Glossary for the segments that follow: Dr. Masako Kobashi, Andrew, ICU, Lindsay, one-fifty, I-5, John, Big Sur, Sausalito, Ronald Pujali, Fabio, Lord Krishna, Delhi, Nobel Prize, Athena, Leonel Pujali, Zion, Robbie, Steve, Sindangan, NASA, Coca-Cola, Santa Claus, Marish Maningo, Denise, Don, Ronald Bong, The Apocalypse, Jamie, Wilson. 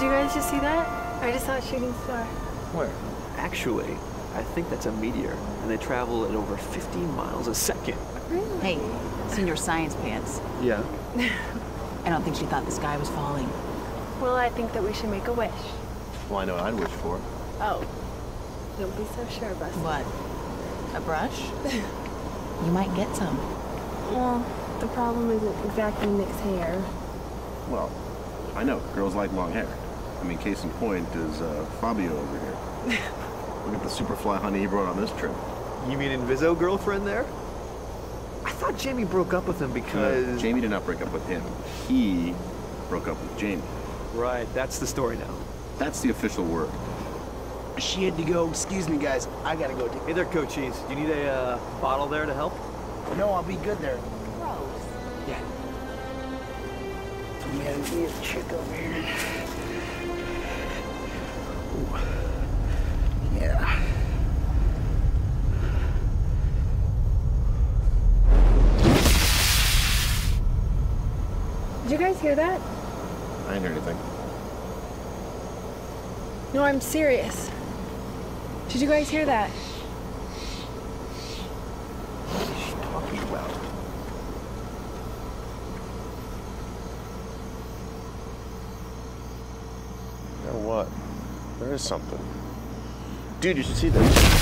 Did you guys just see that? I just saw a shooting star. Where? Actually, I think that's a meteor, and they travel at over 50 miles a second. Really? Hey, senior science pants. Yeah. I don't think she thought the sky was falling. Well, I think that we should make a wish. Well, I know what I'd wish for. Oh. Don't be so sure, Buster. What? A brush? You might get some. Well, the problem isn't exactly Nick's hair. Well, I know. Girls like long hair. I mean, case in point is Fabio over here. Look at the Superfly honey he brought on this trip. You mean Inviso girlfriend there? I thought Jamie broke up with him because... Jamie did not break up with him. He broke up with Jamie. Right, that's the story now. That's the official word. She had to go. Excuse me, guys. I gotta go. Hey there, Cochise. Do you need a bottle there to help? No, I'll be good there. Gross. Yeah. Man, we have a chick over here. Ooh. Yeah. Did you guys hear that? I didn't hear anything. No, I'm serious. Did you guys hear that? What is she talking about? You know what? There is something. Dude, you should see this.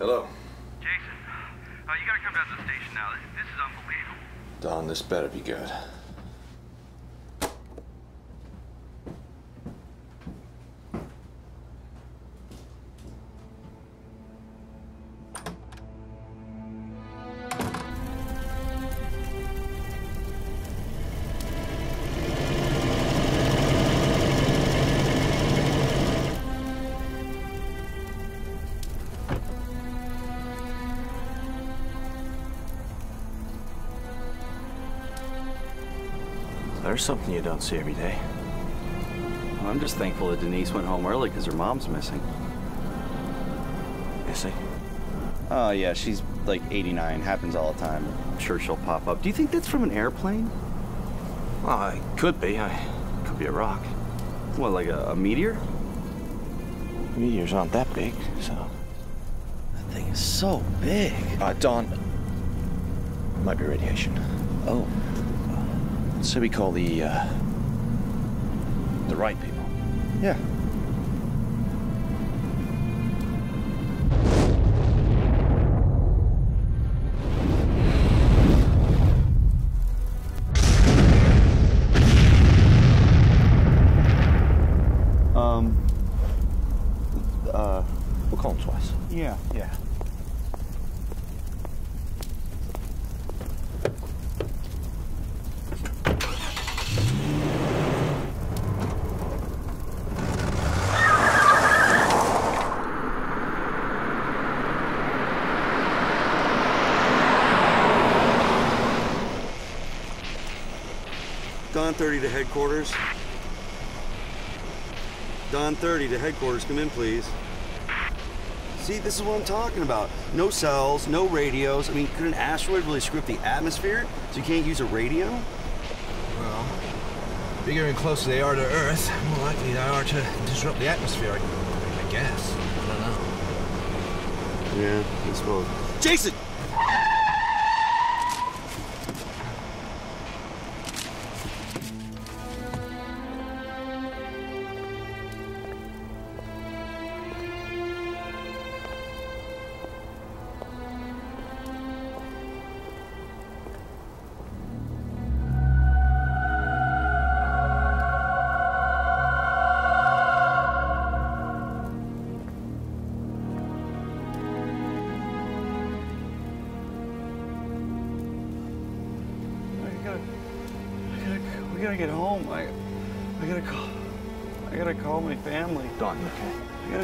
Hello. Jason, you gotta come down to the station now. This is unbelievable. Don, this better be good. There's something you don't see every day. Well, I'm just thankful that Denise went home early because her mom's missing. Missing? Oh, yeah, she's like 89. Happens all the time. I'm sure she'll pop up. Do you think that's from an airplane? Well, it could be. It could be a rock. What, like a meteor? Meteors aren't that big, so... That thing is so big. Don. Might be radiation. Oh. So we call the right people. Yeah. We'll call them twice. Yeah. Yeah. Don 30 to headquarters. Don 30 to headquarters, come in please. See, this is what I'm talking about. No cells, no radios. I mean, could an asteroid really script the atmosphere so you can't use a radio? Well, bigger and closer they are to Earth, more likely they are to disrupt the atmosphere, I guess. I don't know. Yeah, I suppose. Jason!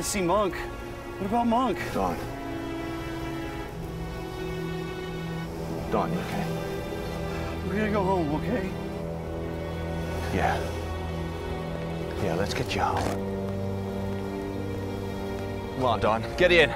See Monk. What about Monk? Don. Don, you okay? We're gonna go home, okay? Yeah. Yeah, let's get you home. Come on, Don. Get in.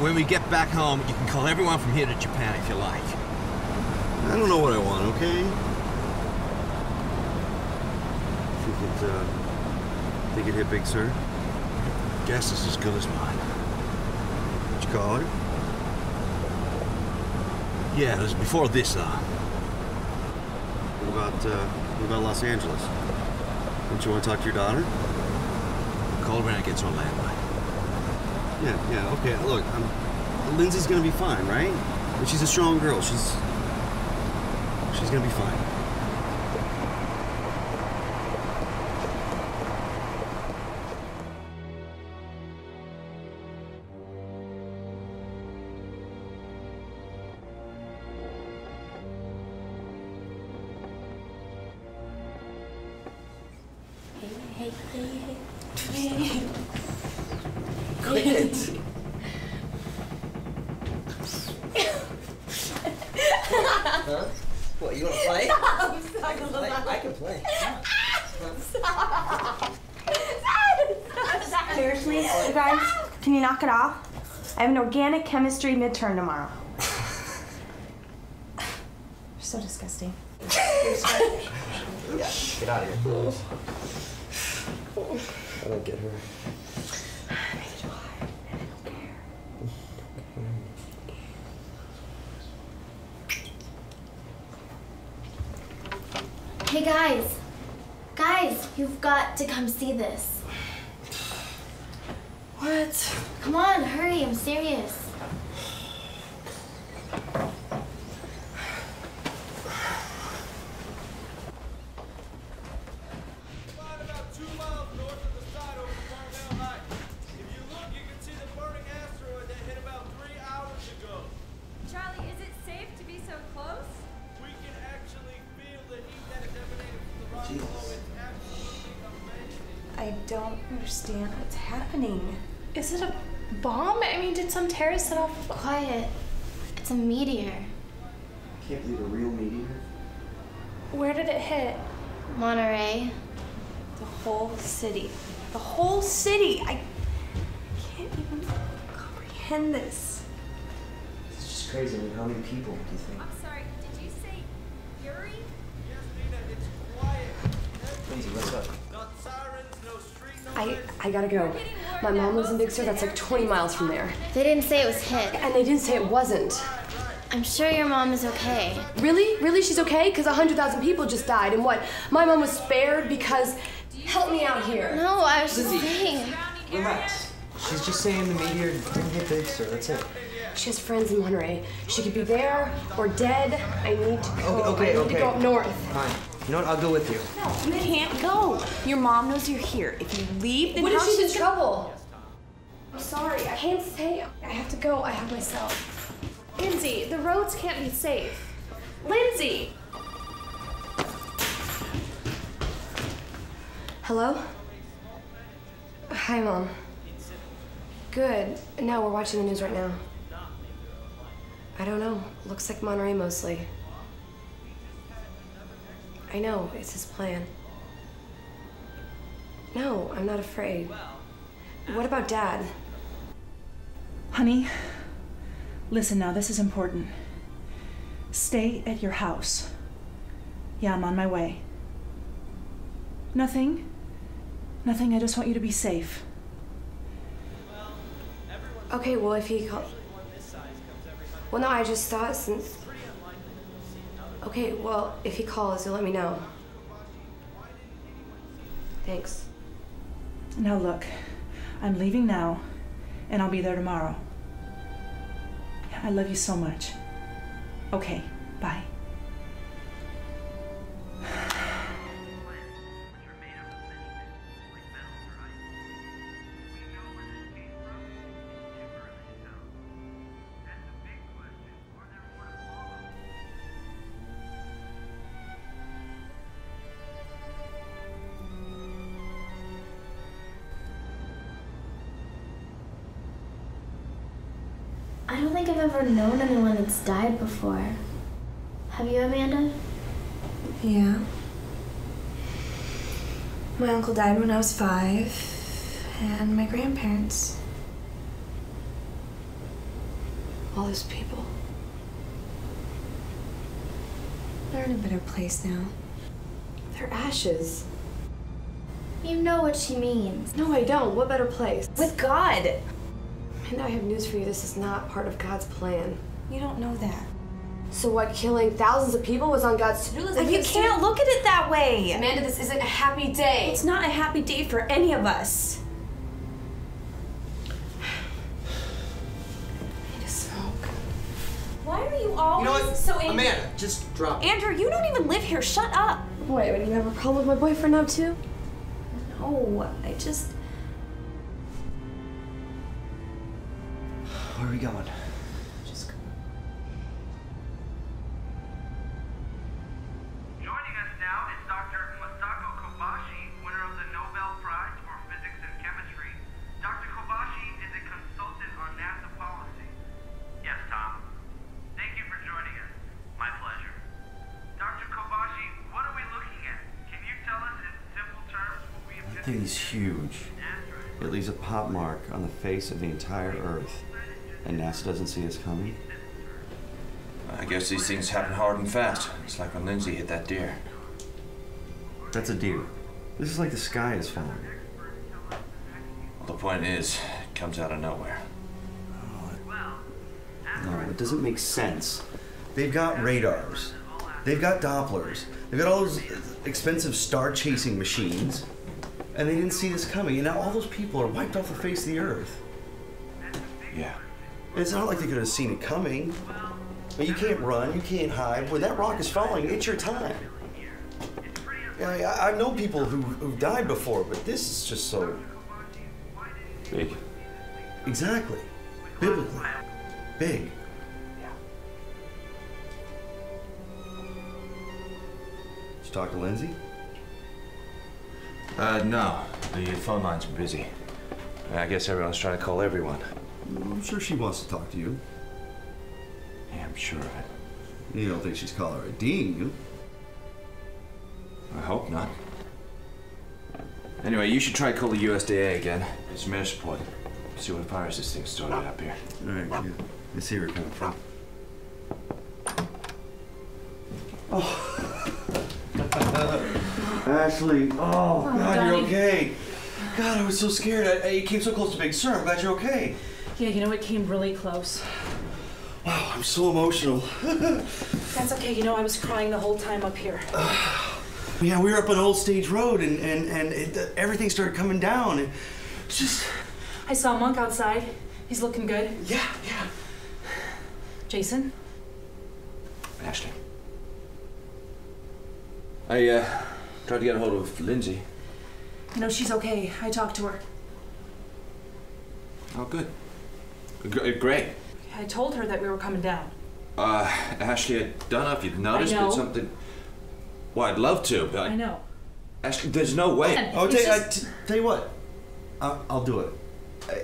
When we get back home, you can call everyone from here to Japan if you like. I don't know what I want, okay? Think it hit Big Sur? Guess is as good as mine. What'd you call it? Yeah, it was before this, What about Los Angeles? Don't you want to talk to your daughter? Call her when I get to Orlando. Yeah, yeah, okay, look, Lindsay's gonna be fine, right? But she's a strong girl, she's gonna be fine. Organic chemistry midterm tomorrow. You're so disgusting. Yeah, get out of here. I don't get her. Neither do I. And I don't care. Hey guys. Guys, you've got to come see this. What? Come on, hurry, I'm serious. Quiet. It's a meteor. Can't believe a real meteor. Where did it hit? Monterey. The whole city. The whole city! I can't even comprehend this. It's just crazy. I mean, how many people do you think? I'm sorry, did you say Yuri? Yes, Nina, it's quiet. Lindsay, what's up? I gotta go. My mom lives in Big Sur, that's like 20 miles from there. They didn't say it was hit. And they didn't say it wasn't. I'm sure your mom is okay. Really? Really she's okay? Because 100,000 people just died and what? My mom was spared because Help me out here. No, I was just saying. Relax. She's just saying the meteor didn't hit Big Sur, that's it. She has friends in Monterey. She could be there or dead. I need to go. Okay. I need to go up north. Fine. You know what? I'll go with you. No, you can't go. Your mom knows you're here. If you leave, then she's in trouble. I'm sorry. I can't stay. I have to go. I have myself. Lindsay, the roads can't be safe. Lindsay! Hello? Hi, Mom. Good. No, we're watching the news right now. I don't know. Looks like Monterey mostly. I know, it's his plan. No, I'm not afraid. What about Dad? Honey, listen now, this is important. Stay at your house. Yeah, I'm on my way. Nothing. Nothing, I just want you to be safe. Okay, well, if he calls... Well, no, I just thought since... Okay, well, if he calls, you'll let me know. Thanks. Now, look, I'm leaving now, and I'll be there tomorrow. I love you so much. Okay, bye. I don't think I've ever known anyone that's died before. Have you, Amanda? Yeah. My uncle died when I was 5, and my grandparents. All those people. They're in a better place now. They're ashes. You know what she means. No, I don't. What better place? With God! And I have news for you, this is not part of God's plan. You don't know that. So what, killing thousands of people was on God's to-do list? You can't look at it that way! Amanda, this isn't a happy day. It's not a happy day for any of us. I need a smoke. Why are you always so angry? Amanda, just drop it. Andrew, you don't even live here, shut up! Wait, do you have a problem with my boyfriend now, too? No, I just... Where are we going? Just go. Joining us now is Dr. Masako Kobashi, winner of the Nobel Prize for Physics and Chemistry. Dr. Kobashi is a consultant on NASA policy. Yes, Tom. Thank you for joining us. My pleasure. Dr. Kobashi, what are we looking at? Can you tell us in simple terms what we have? That thing's huge. It leaves a pop mark on the face of the entire Earth. And NASA doesn't see us coming? I guess these things happen hard and fast. It's like when Lindsay hit that deer. That's a deer. This is like the sky is falling. Well, the point is, it comes out of nowhere. No, it doesn't make sense. They've got radars. They've got Dopplers. They've got all those expensive star-chasing machines. And they didn't see this coming. And now all those people are wiped off the face of the Earth. Yeah. It's not like they could have seen it coming. But you can't run, you can't hide. When that rock is falling, it's your time. I know people who died before, but this is just so... Big. Exactly. Biblically. Big. Did you talk to Lindsay? No. The phone lines are busy. I guess everyone's trying to call everyone. I'm sure she wants to talk to you. Yeah, I'm sure of it. You don't think she's caller IDing you? I hope not. Anyway, you should try to call the USDA again. It's mayor support. See what virus this thing started up here. All right, yeah. I see where it coming from. Oh. Ashley, oh God, you're okay. God, I was so scared. You came so close to Big Sur. I'm glad you're okay. Yeah, you know, it came really close. Wow, I'm so emotional. That's okay. You know, I was crying the whole time up here. yeah, we were up on Old Stage Road, and everything started coming down. And just... I saw Monk outside. He's looking good. Yeah, yeah. Jason? Ashley. I, tried to get a hold of Lindsay. No, she's okay. I talked to her. Oh, good. Great. I told her that we were coming down. Ashley, I don't know if you've noticed, but something... Well, I'd love to, but... I know. Ashley, there's no way. Man, tell you what. I'll do it.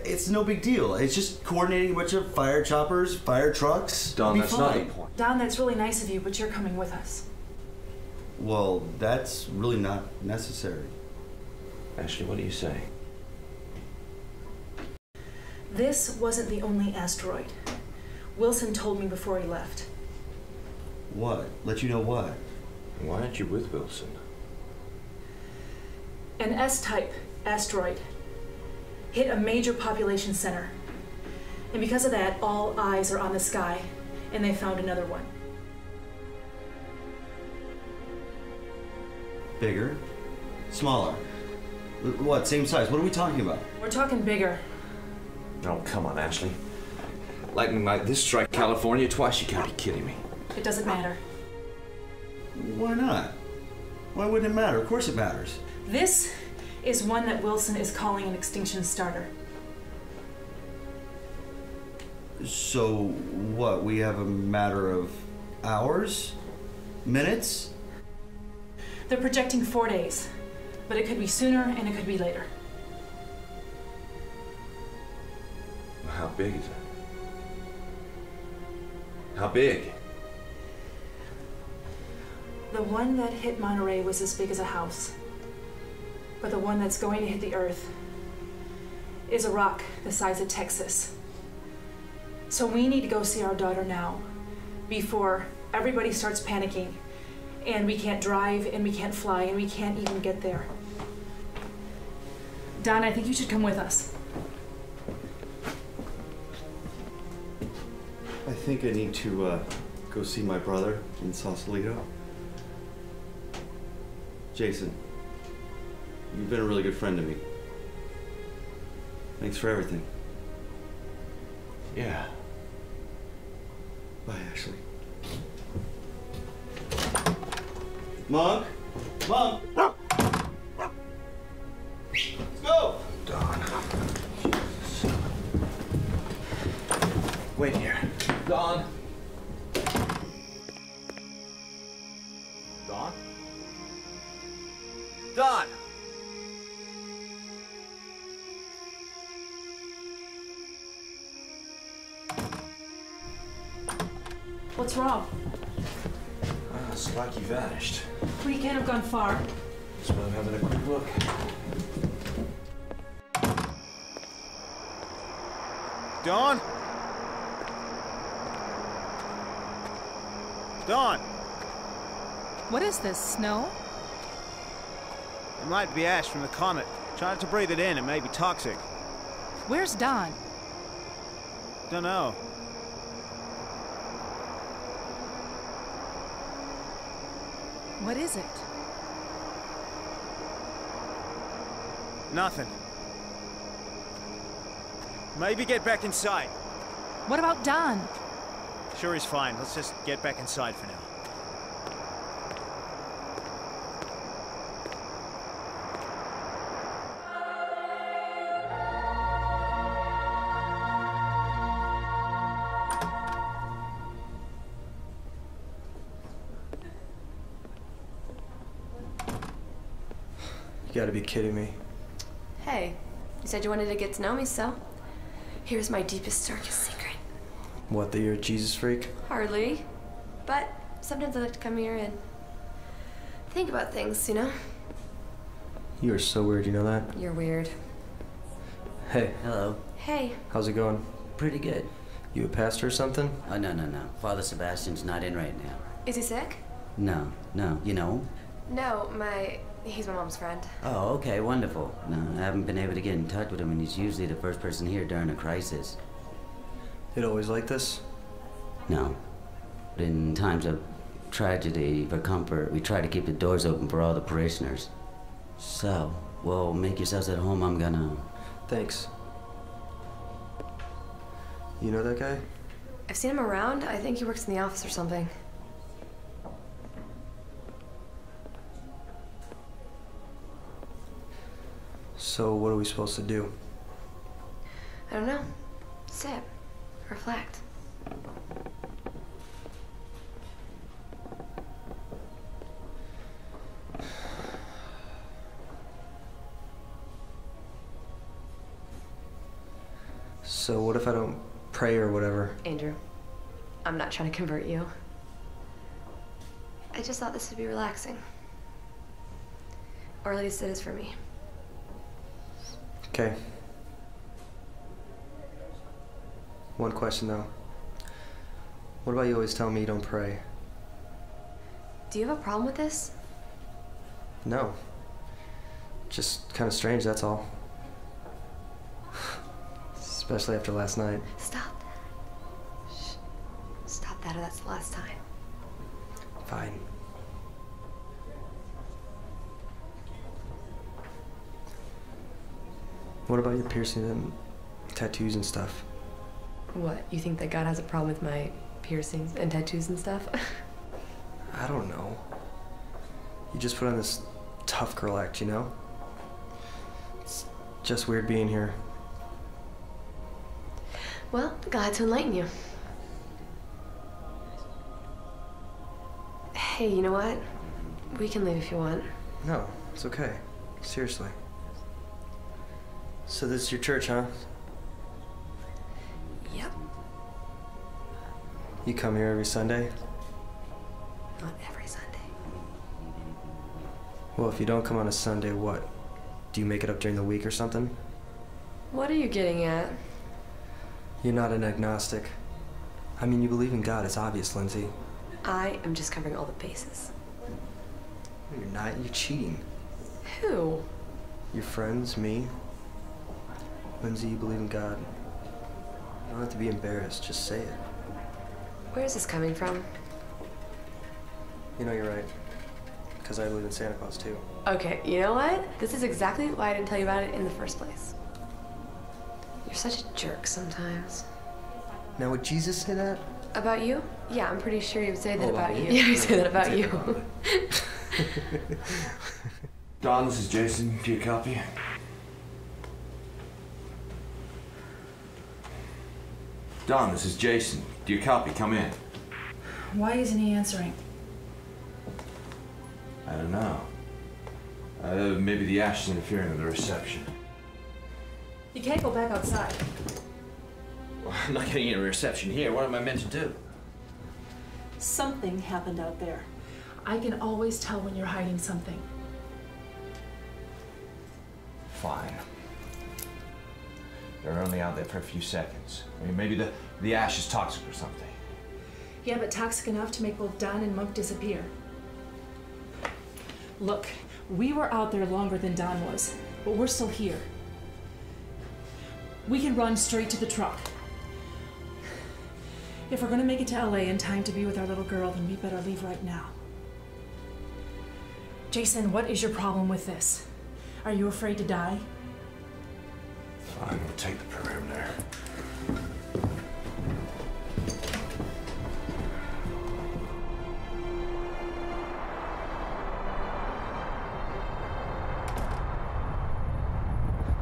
It's no big deal. It's just coordinating a bunch of fire choppers, fire trucks. Don, that's not the point. Don, that's really nice of you, but you're coming with us. Well, that's really not necessary. Ashley, what do you say? This wasn't the only asteroid. Wilson told me before he left. What? Let you know what? Why aren't you with Wilson? An S-type asteroid hit a major population center. And because of that, all eyes are on the sky, and they found another one. Bigger? Smaller? What, same size? What are we talking about? We're talking bigger. Oh, come on, Ashley. Lightning like this strike California twice? You gotta be kidding me. It doesn't matter. Why not? Why wouldn't it matter? Of course it matters. This is one that Wilson is calling an extinction starter. So what, we have a matter of hours? Minutes? They're projecting 4 days, but it could be sooner and it could be later. How big is it? How big? The one that hit Monterey was as big as a house. But the one that's going to hit the Earth is a rock the size of Texas. So we need to go see our daughter now, before everybody starts panicking, and we can't drive, and we can't fly, and we can't even get there. Don, I think you should come with us. I think I need to go see my brother in Sausalito. Jason, you've been a really good friend to me. Thanks for everything. Yeah. Bye, Ashley. Monk? Monk! Let's go! Don. Wait here. Don. Don? Don! What's wrong? It's like you vanished. We can't have gone far. Just been having a quick look. Don? Don! What is this, snow? It might be ash from the comet. Try not to breathe it in, it may be toxic. Where's Don? Don't know. What is it? Nothing. Maybe get back inside. What about Don? Sure, he's fine. Let's just get back inside for now. You gotta be kidding me. Hey, you said you wanted to get to know me, so here's my deepest, darkest secret. What, that you're a Jesus freak? Hardly, but sometimes I like to come here and think about things, you know? You are so weird, you know that? You're weird. Hey. Hello. Hey. How's it going? Pretty good. You a pastor or something? Oh, no. Father Sebastian's not in right now. Is he sick? No. You know him? No, he's my mom's friend. Oh, okay, wonderful. No, I haven't been able to get in touch with him, and he's usually the first person here during a crisis. It always like this? No. But in times of tragedy for comfort, we try to keep the doors open for all the parishioners. So, well, make yourselves at home, I'm gonna... Thanks. You know that guy? I've seen him around. I think he works in the office or something. So, what are we supposed to do? I don't know. Sit. Reflect. So what if I don't pray or whatever? Andrew, I'm not trying to convert you. I just thought this would be relaxing. Or at least it is for me. Okay. One question though. What about you always telling me you don't pray? Do you have a problem with this? No. Just kind of strange, that's all. Especially after last night. Stop that. Shh. Stop that, or that's the last time. Fine. What about your piercing and tattoos and stuff? What? You think that God has a problem with my piercings and tattoos and stuff? I don't know. You just put on this tough girl act, you know? It's just weird being here. Well, glad to enlighten you. Hey, you know what? We can leave if you want. No, it's okay. Seriously. So this is your church, huh? Yep. You come here every Sunday? Not every Sunday. Well, if you don't come on a Sunday, what? Do you make it up during the week or something? What are you getting at? You're not an agnostic. I mean, you believe in God, it's obvious, Lindsay. I am just covering all the bases. No, you're not, you're cheating. Who? Your friends, me. Lindsay, you believe in God. You don't have to be embarrassed, just say it. Where is this coming from? You know you're right, because I believe in Santa Claus too. Okay, you know what? This is exactly why I didn't tell you about it in the first place. You're such a jerk sometimes. Now, would Jesus say that? About you? Yeah, I'm pretty sure he would say that about you. Yeah, he'd say that about you. Don, this is Jason. Do you copy? Don, this is Jason. Do you copy? Come in. Why isn't he answering? I don't know. Maybe the ash is interfering with the reception. You can't go back outside. Well, I'm not getting any reception here. What am I meant to do? Something happened out there. I can always tell when you're hiding something. Fine. They're only out there for a few seconds. I mean, maybe the ash is toxic or something. Yeah, but toxic enough to make both Don and Monk disappear. Look, we were out there longer than Don was, but we're still here. We can run straight to the truck. If we're gonna make it to LA in time to be with our little girl, then we better leave right now. Jason, what is your problem with this? Are you afraid to die? Fine, we'll take the perimeter.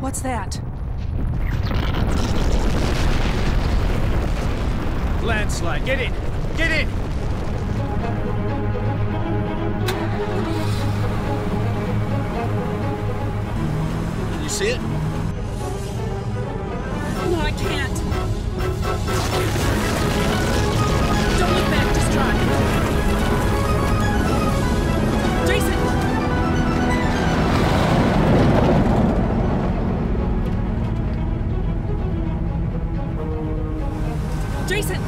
What's that? Landslide, get in! Get in! Can you see it? No, I can't. Don't look back, just drive. Jason!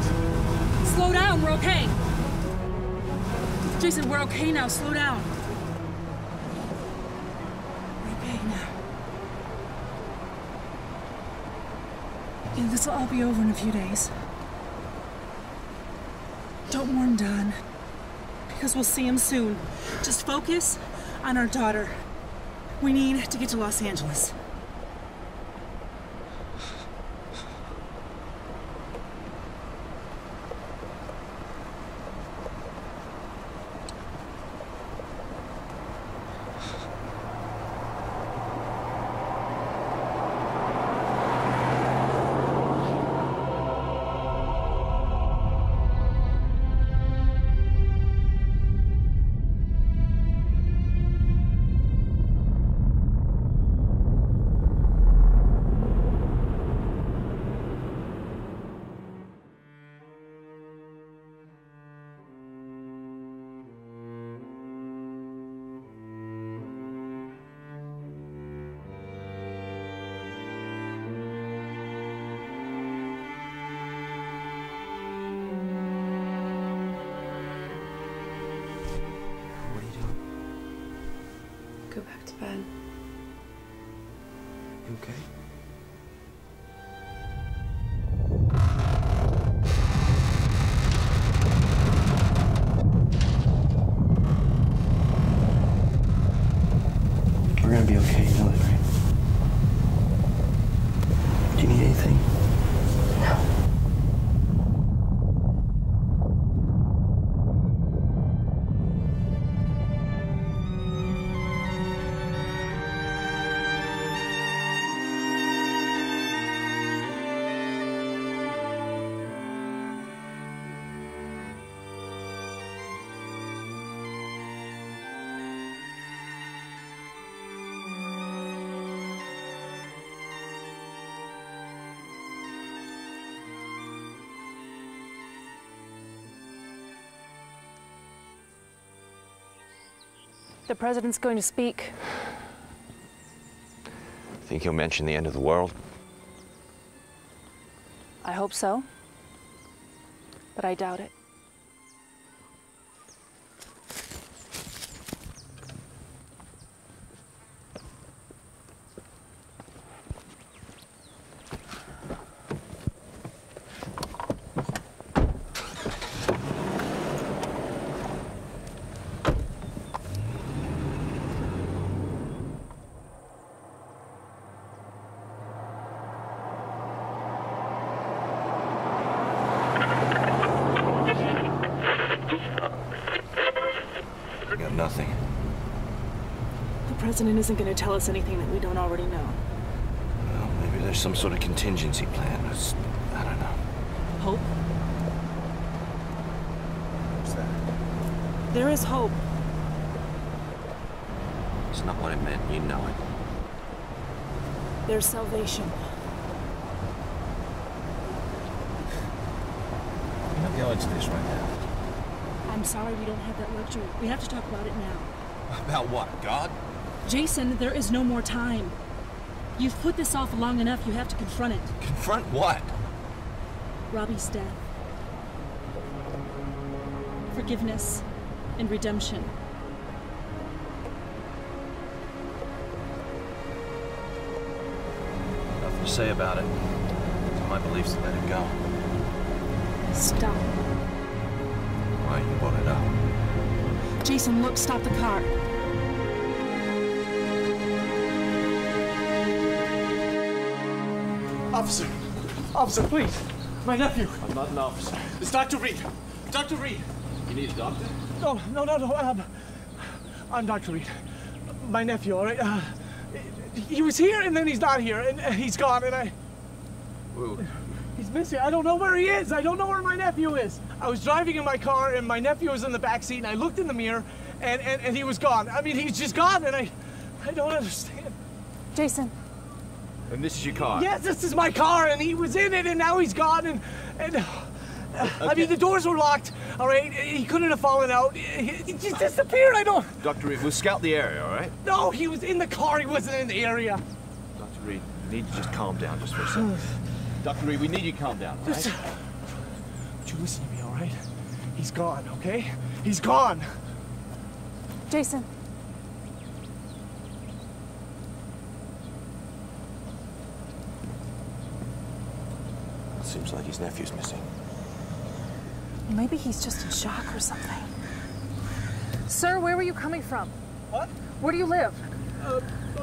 Slow down, we're okay. Jason, we're okay now, slow down. We're okay now. Yeah, this will all be over in a few days. Don't warn Don. because we'll see him soon. Just focus on our daughter. We need to get to Los Angeles. The president's going to speak. Think he'll mention the end of the world? I hope so, but I doubt it. President isn't going to tell us anything that we don't already know. Well, maybe there's some sort of contingency plan. It's, I don't know. Hope? What's that? There is hope. It's not what it meant. You know it. There's salvation. We're not going to this right now. I'm sorry we don't have that luxury. We have to talk about it now. About what? God? Jason, there is no more time. You've put this off long enough, you have to confront it. Confront what? Robbie's death. Forgiveness and redemption. Nothing to say about it. It's my beliefs to let it go. Stop. Why, you brought it up. Jason, look, stop the car. Officer! Officer, please! My nephew! I'm not an officer. It's Dr. Reed! Dr. Reed! You need a doctor? No, no, no, no. I'm Dr. Reed. My nephew, all right? He was here, and then he's not here, and he's gone, and I... Ooh. He's missing. I don't know where he is! I don't know where my nephew is! I was driving in my car, and my nephew was in the back seat, and I looked in the mirror, and he was gone. I mean, he's just gone, and I don't understand. Jason. And this is your car? Yes, this is my car, and he was in it, and now he's gone, and okay. I mean, the doors were locked, all right? He couldn't have fallen out. He just disappeared, I don't... Dr. Reed, we'll scout the area, all right? No, he was in the car, he wasn't in the area. Dr. Reed, you need to just calm down just for a second. Dr. Reed, we need you to calm down, all right? Would you listen to me, all right? He's gone, okay? He's gone! Jason. Seems like his nephew's missing. Maybe he's just in shock or something. Sir, where were you coming from? What? Where do you live?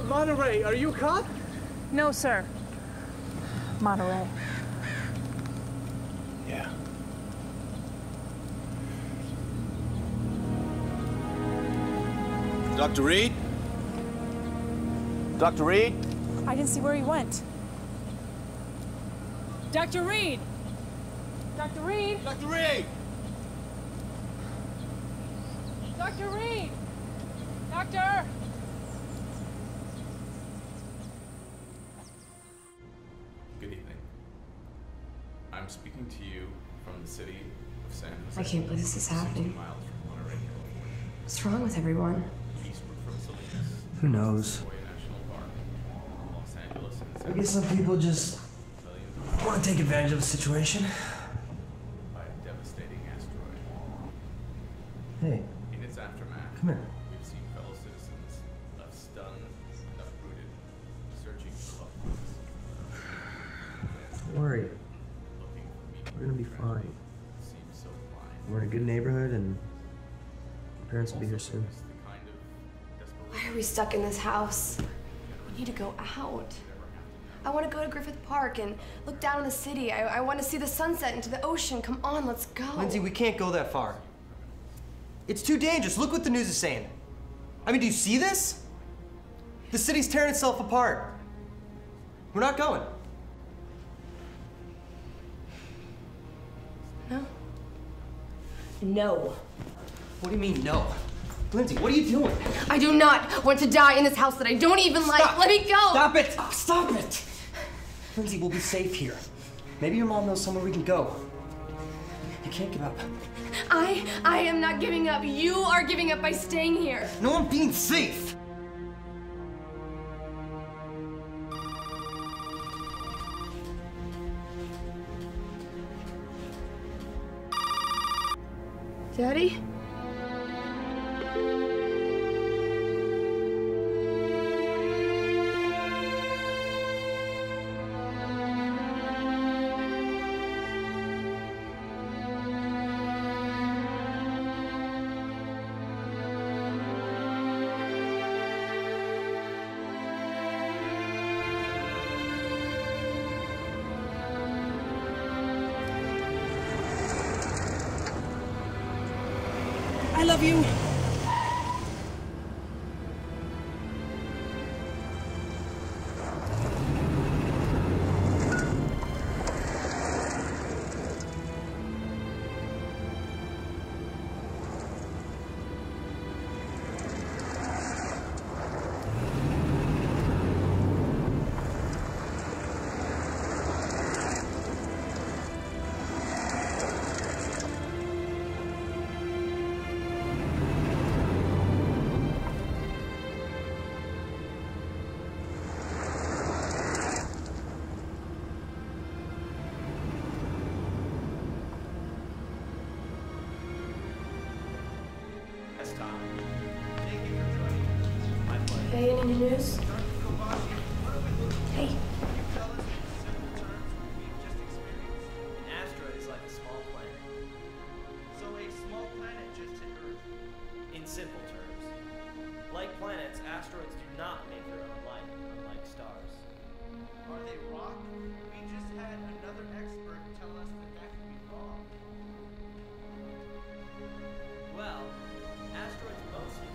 Monterey. Are you a cop? No, sir. Monterey. Yeah. Dr. Reed? Dr. Reed? I didn't see where he went. Dr. Reed! Dr. Reed! Dr. Reed! Dr. Reed! Doctor! Good evening. I'm speaking to you from the city of San Jose. I can't believe this is happening. What's wrong with everyone? Who knows? I guess some people just want to take advantage of the situation. By a devastating asteroid. Hey. In its aftermath, come here. We've seen fellow citizens left stunned and uprooted, searching for loved ones. Don't worry. We're gonna be fine. We're in a good neighborhood, and my parents will be here soon. Why are we stuck in this house? We need to go out. I want to go to Griffith Park and look down on the city. I want to see the sunset into the ocean. Come on, let's go. Lindsay, we can't go that far. It's too dangerous. Look what the news is saying. I mean, do you see this? The city's tearing itself apart. We're not going. No. No. What do you mean, no? Lindsay, what are you doing? I do not want to die in this house that I don't even like. Let me go! Stop it! Stop it! Lindsay, we'll be safe here. Maybe your mom knows somewhere we can go. You can't give up. I am not giving up. You are giving up by staying here. No, I'm being safe. Daddy? I love you. News? Hey. An asteroid is like a small planet. So a small planet just hit Earth. In simple terms. Like planets, asteroids do not make their own light, unlike stars. Are they rock? We just had another expert tell us that could be wrong. Well, asteroids mostly.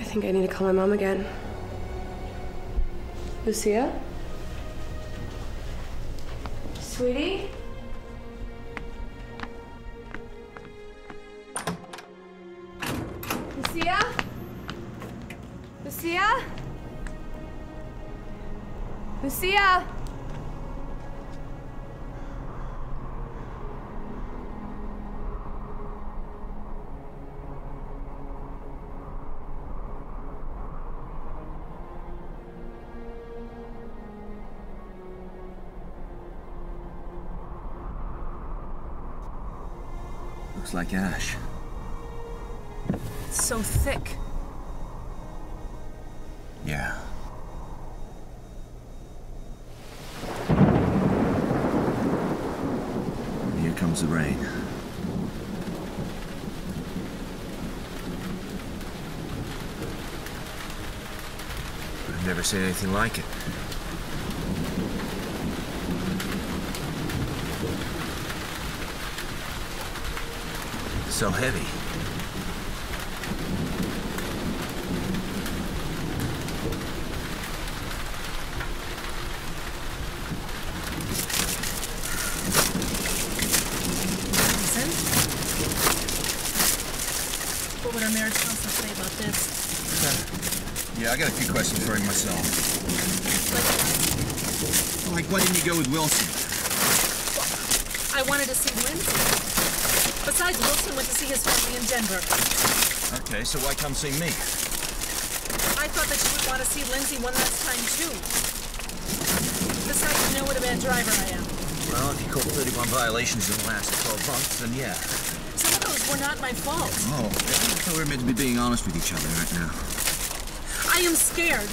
I think I need to call my mom again. Lucia? Sweetie? Lucia? Lucia? Lucia? Looks like ash. It's so thick. Yeah. Here comes the rain. never seen anything like it. It's so heavy. I got a few questions for him myself. Like, why didn't you go with Wilson? Well, I wanted to see Lindsay. Besides, Wilson went to see his family in Denver. Okay, so why come see me? I thought that you would want to see Lindsay one last time, too. Besides, you know what a bad driver I am. Well, if you caught 31 violations in the last 12 months, then yeah. Some of those were not my fault. Oh, I thought we were meant to be being honest with each other right now. I am scared.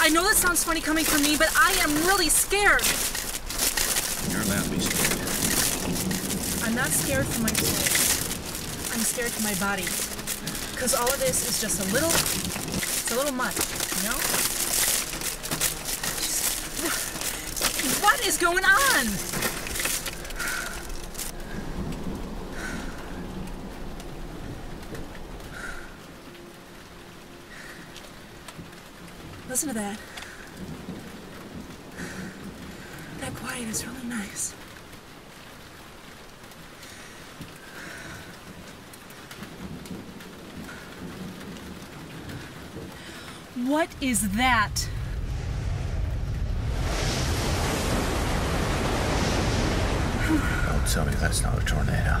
I know that sounds funny coming from me, but I am really scared. You're allowed to be scared. I'm not scared for my soul. I'm scared for my body. Because all of this is just it's a little much, you know? Just, what is going on? Listen to that. That quiet is really nice. What is that? Don't tell me that's not a tornado.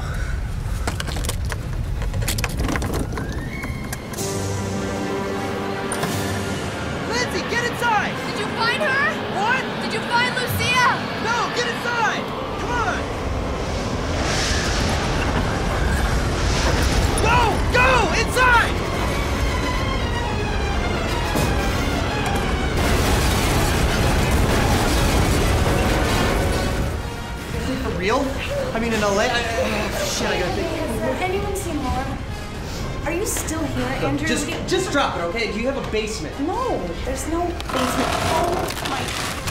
Okay, do you have a basement? No, there's no basement. Oh my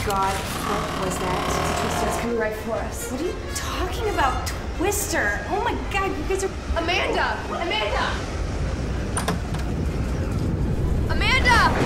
god, what was that? Twister's coming right for us. What are you talking about, Twister? Oh my god, you guys are... Amanda! Amanda! Amanda!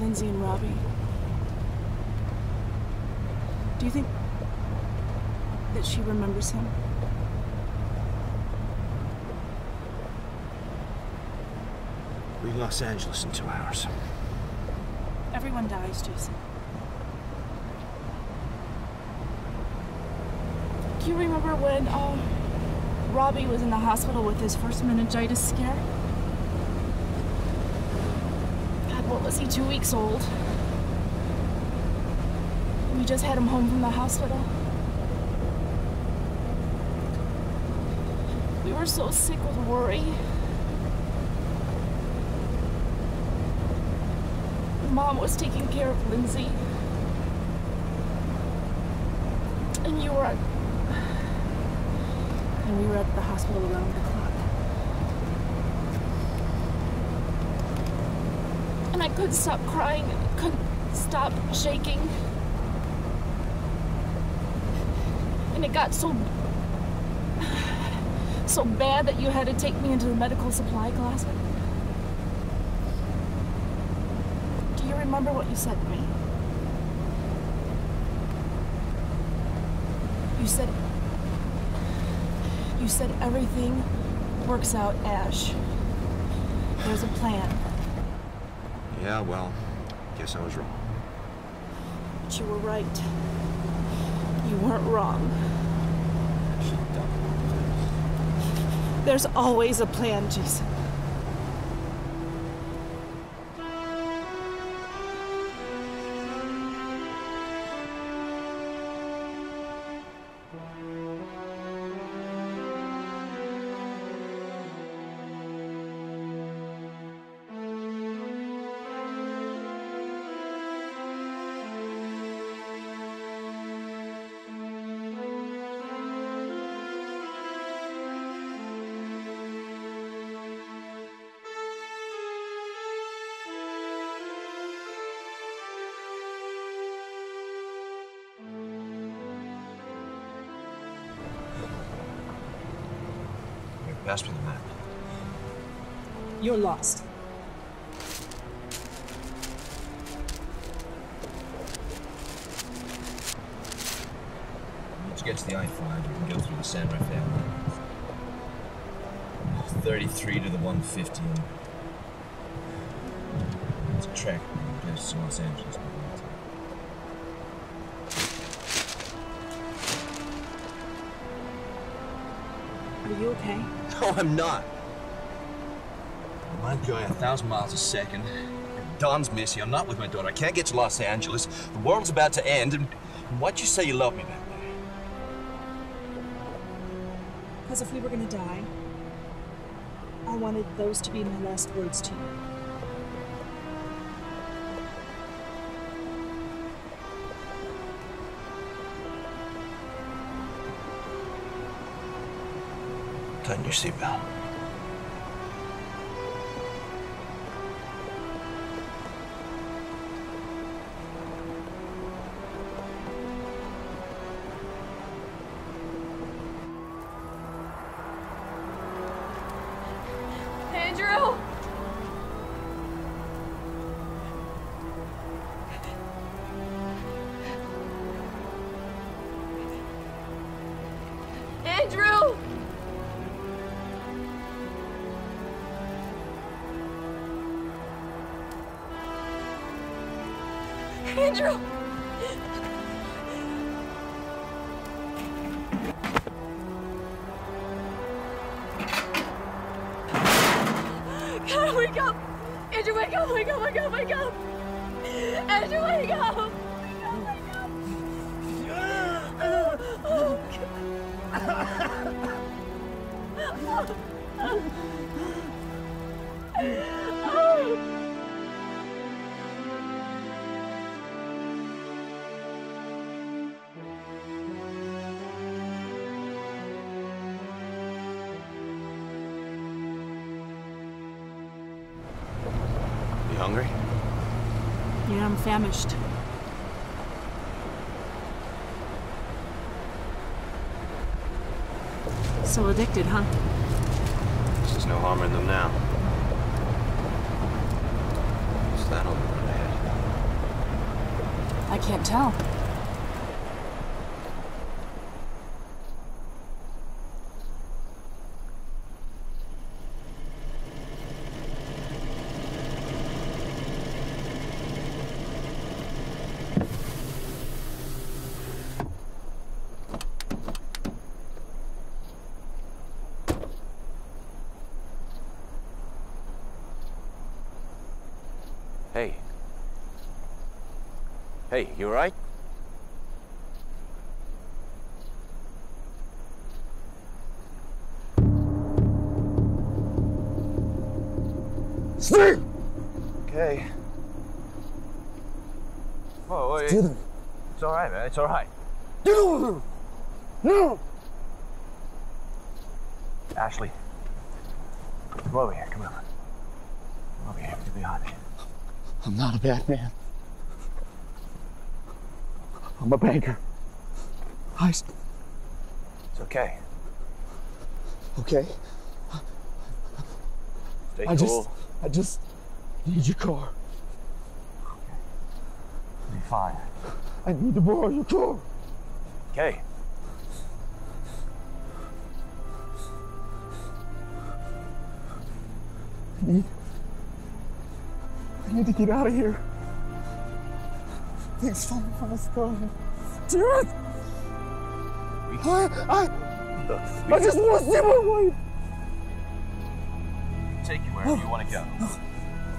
Lindsay and Robbie. Do you think that she remembers him? Leave Los Angeles in 2 hours. Everyone dies, Jason. Do you remember when Robbie was in the hospital with his first meningitis scare? What was he, 2 weeks old? We just had him home from the hospital. We were so sick with worry. Mom was taking care of Lindsay. And you were at... And we were at the hospital around the clock. And I couldn't stop crying. I couldn't stop shaking. And it got so bad that you had to take me into the medical supply closet. Do you remember what you said to me? You said everything works out, Ash. There's a plan. Yeah, well, guess I was wrong. But you were right. You weren't wrong. There's always a plan, Jason. Pass me the map. You're lost. Once you get to the I-5, you can go through the San Rafael. 33 to the 150. It's a track that goes to Los Angeles. Are you okay? No, I'm not. I'm going 1,000 miles a second. Don's messy. I'm not with my daughter. I can't get to Los Angeles. The world's about to end. And why'd you say you love me back there? Because if we were going to die, I wanted those to be my last words to you. Tighten your seatbelt. Andrew! Andrew! Andrew! God, wake up! Andrew, wake up! Wake up! Wake up! Wake up! Andrew, wake up! Wake up! Wake up! Oh, God. Oh. Hungry? Yeah, I'm famished. So addicted, huh? There's no harm in them now. What's that over my head? I can't tell. Hey, you all right? Steve! Okay. Whoa, wait. It's all right, man. It's all right. No! Ashley, come over here. Come over. Come over here. Get behind me. I'm not a bad man. I'm a banker. It's okay. Okay. Stay cool. I just need your car. Okay. Be fine. I need to borrow your car. Okay. I need to get out of here. Things falling from the sky. Do it! I just want to see my wife! Take you wherever you want to go. I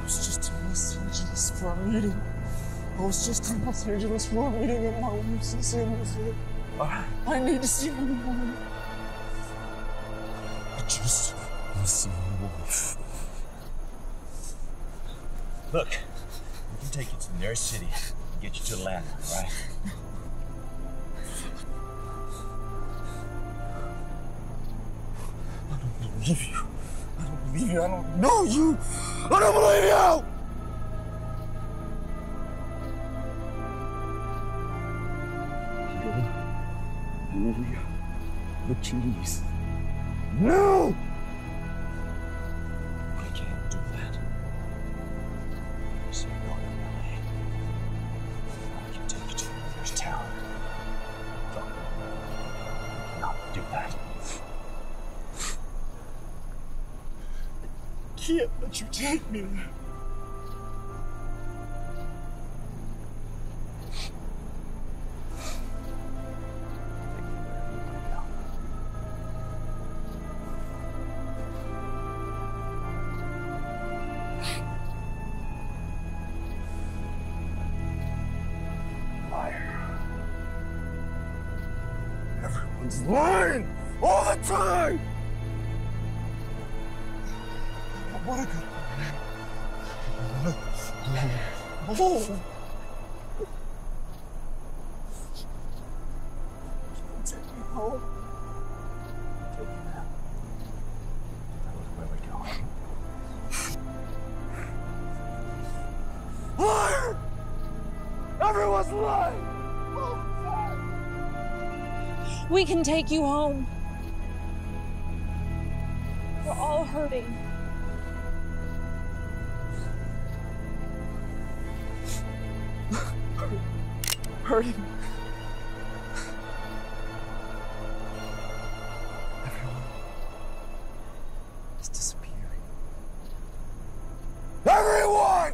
was just in Los Angeles for a meeting. And my wife's in San Jose. I need to see my wife. I just want to see my wife. Look, we can take you to the nearest city and get you to Atlanta, right? I don't know you! I don't believe you! Hallelujah. The cheese. No! I can't do that. So you're going away. I can take you to the nearest town. Don't. I cannot do that. I can't let you take me there. We can take you home. We're all hurting. Hurting. Everyone is disappearing. Everyone!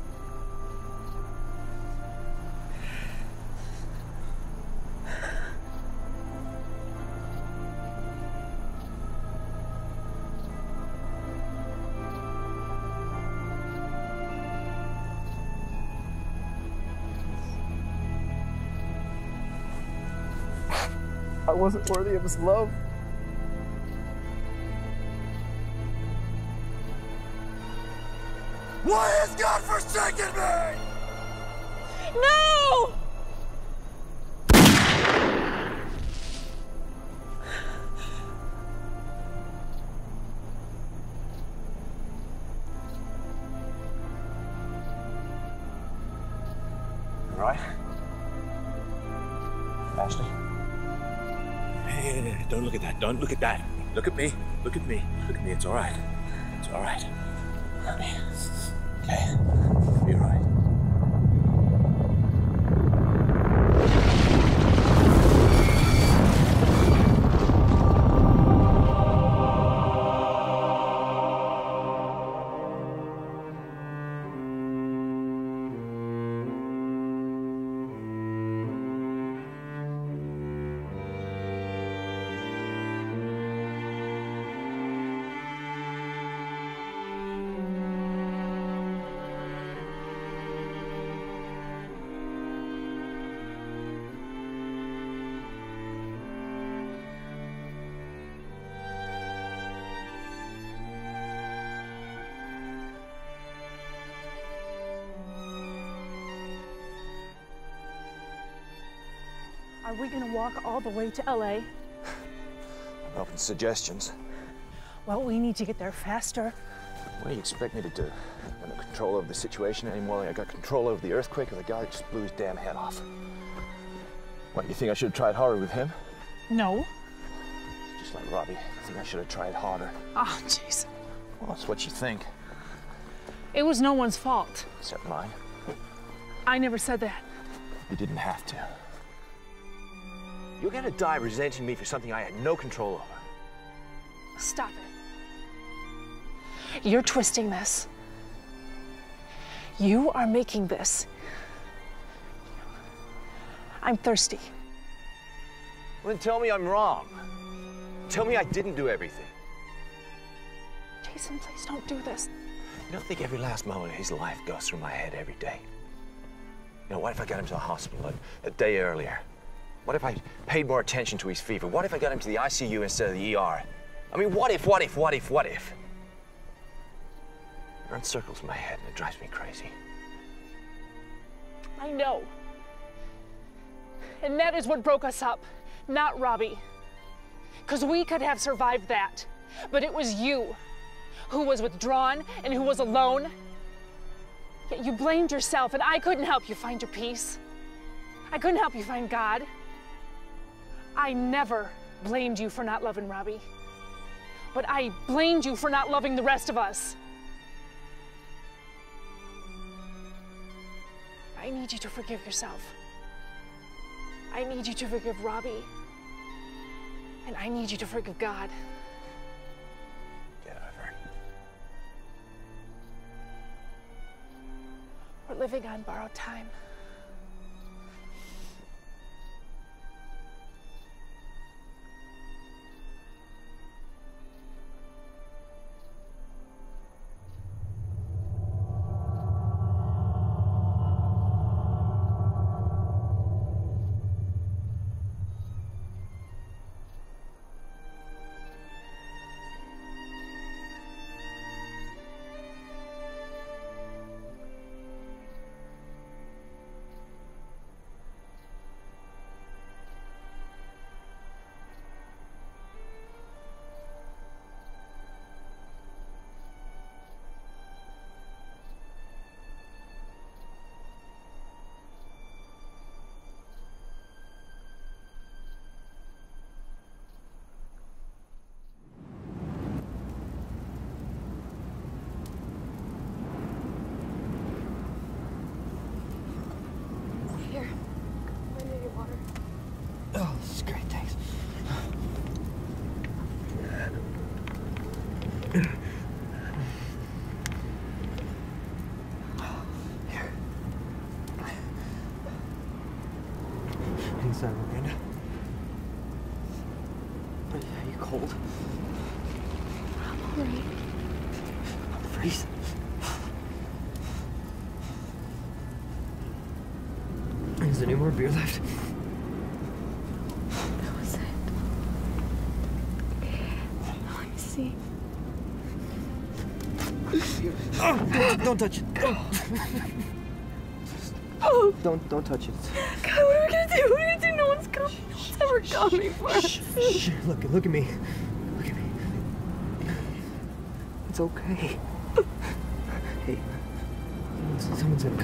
I wasn't worthy of his love. Why has God forsaken me? No! Don't look at that. Look at me. Look at me. Look at me. It's all right. It's all right. Okay. Okay. It'll be all right. we gonna walk all the way to LA? I'm open to suggestions. Well, we need to get there faster. What do you expect me to do? I'm in control over the situation anymore than I got control over the earthquake or the guy that just blew his damn head off. What, you think I should have tried harder with him? No. Just like Robbie, I think I should have tried harder. Oh, Jason. Well, that's what you think. It was no one's fault. Except mine. I never said that. You didn't have to. You're gonna die resenting me for something I had no control over. Stop it. You're twisting this. You are making this. I'm thirsty. Well, then tell me I'm wrong. Tell me I didn't do everything. Jason, please don't do this. You don't think every last moment of his life goes through my head every day? You know, what if I got him to the hospital a day earlier? What if I paid more attention to his fever? What if I got him to the ICU instead of the ER? I mean, what if? It runs circles in my head and it drives me crazy. I know. And that is what broke us up, not Robbie. Because we could have survived that. But it was you who was withdrawn and who was alone. Yet you blamed yourself, and I couldn't help you find your peace. I couldn't help you find God. I never blamed you for not loving Robbie. But I blamed you for not loving the rest of us. I need you to forgive yourself. I need you to forgive Robbie. And I need you to forgive God. Get over it. We're living on borrowed time. More beer left. That was it. Let me see. Oh, don't touch it. Oh. Don't touch it. God, what are we gonna do? What are we gonna do? No one's coming. No one's ever coming for us. Shh. Look at me. Look at me. It's okay. Hey, someone's gonna come.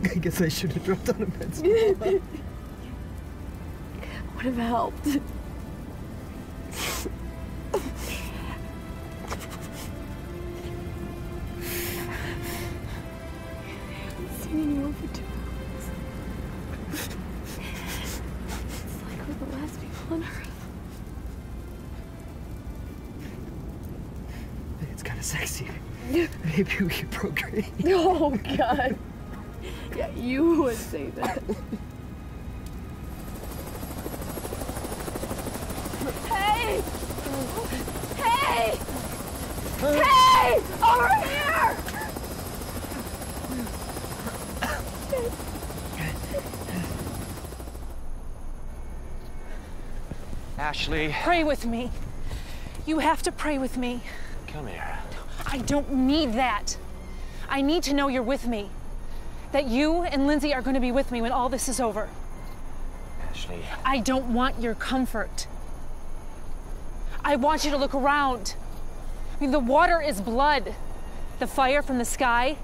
I guess I should have dropped out of med school. Would have helped. I haven't seen anyone for 2 hours. It's like we're the last people on Earth. It's kind of sexy. Maybe we could procreate. Oh, God. Yeah, you would say that. Hey! Hey! Hey! Over here! Ashley. Pray with me. You have to pray with me. Come here. I don't need that. I need to know you're with me. That you and Lindsay are going to be with me when all this is over. Ashley. I don't want your comfort. I want you to look around. I mean, the water is blood. The fire from the sky.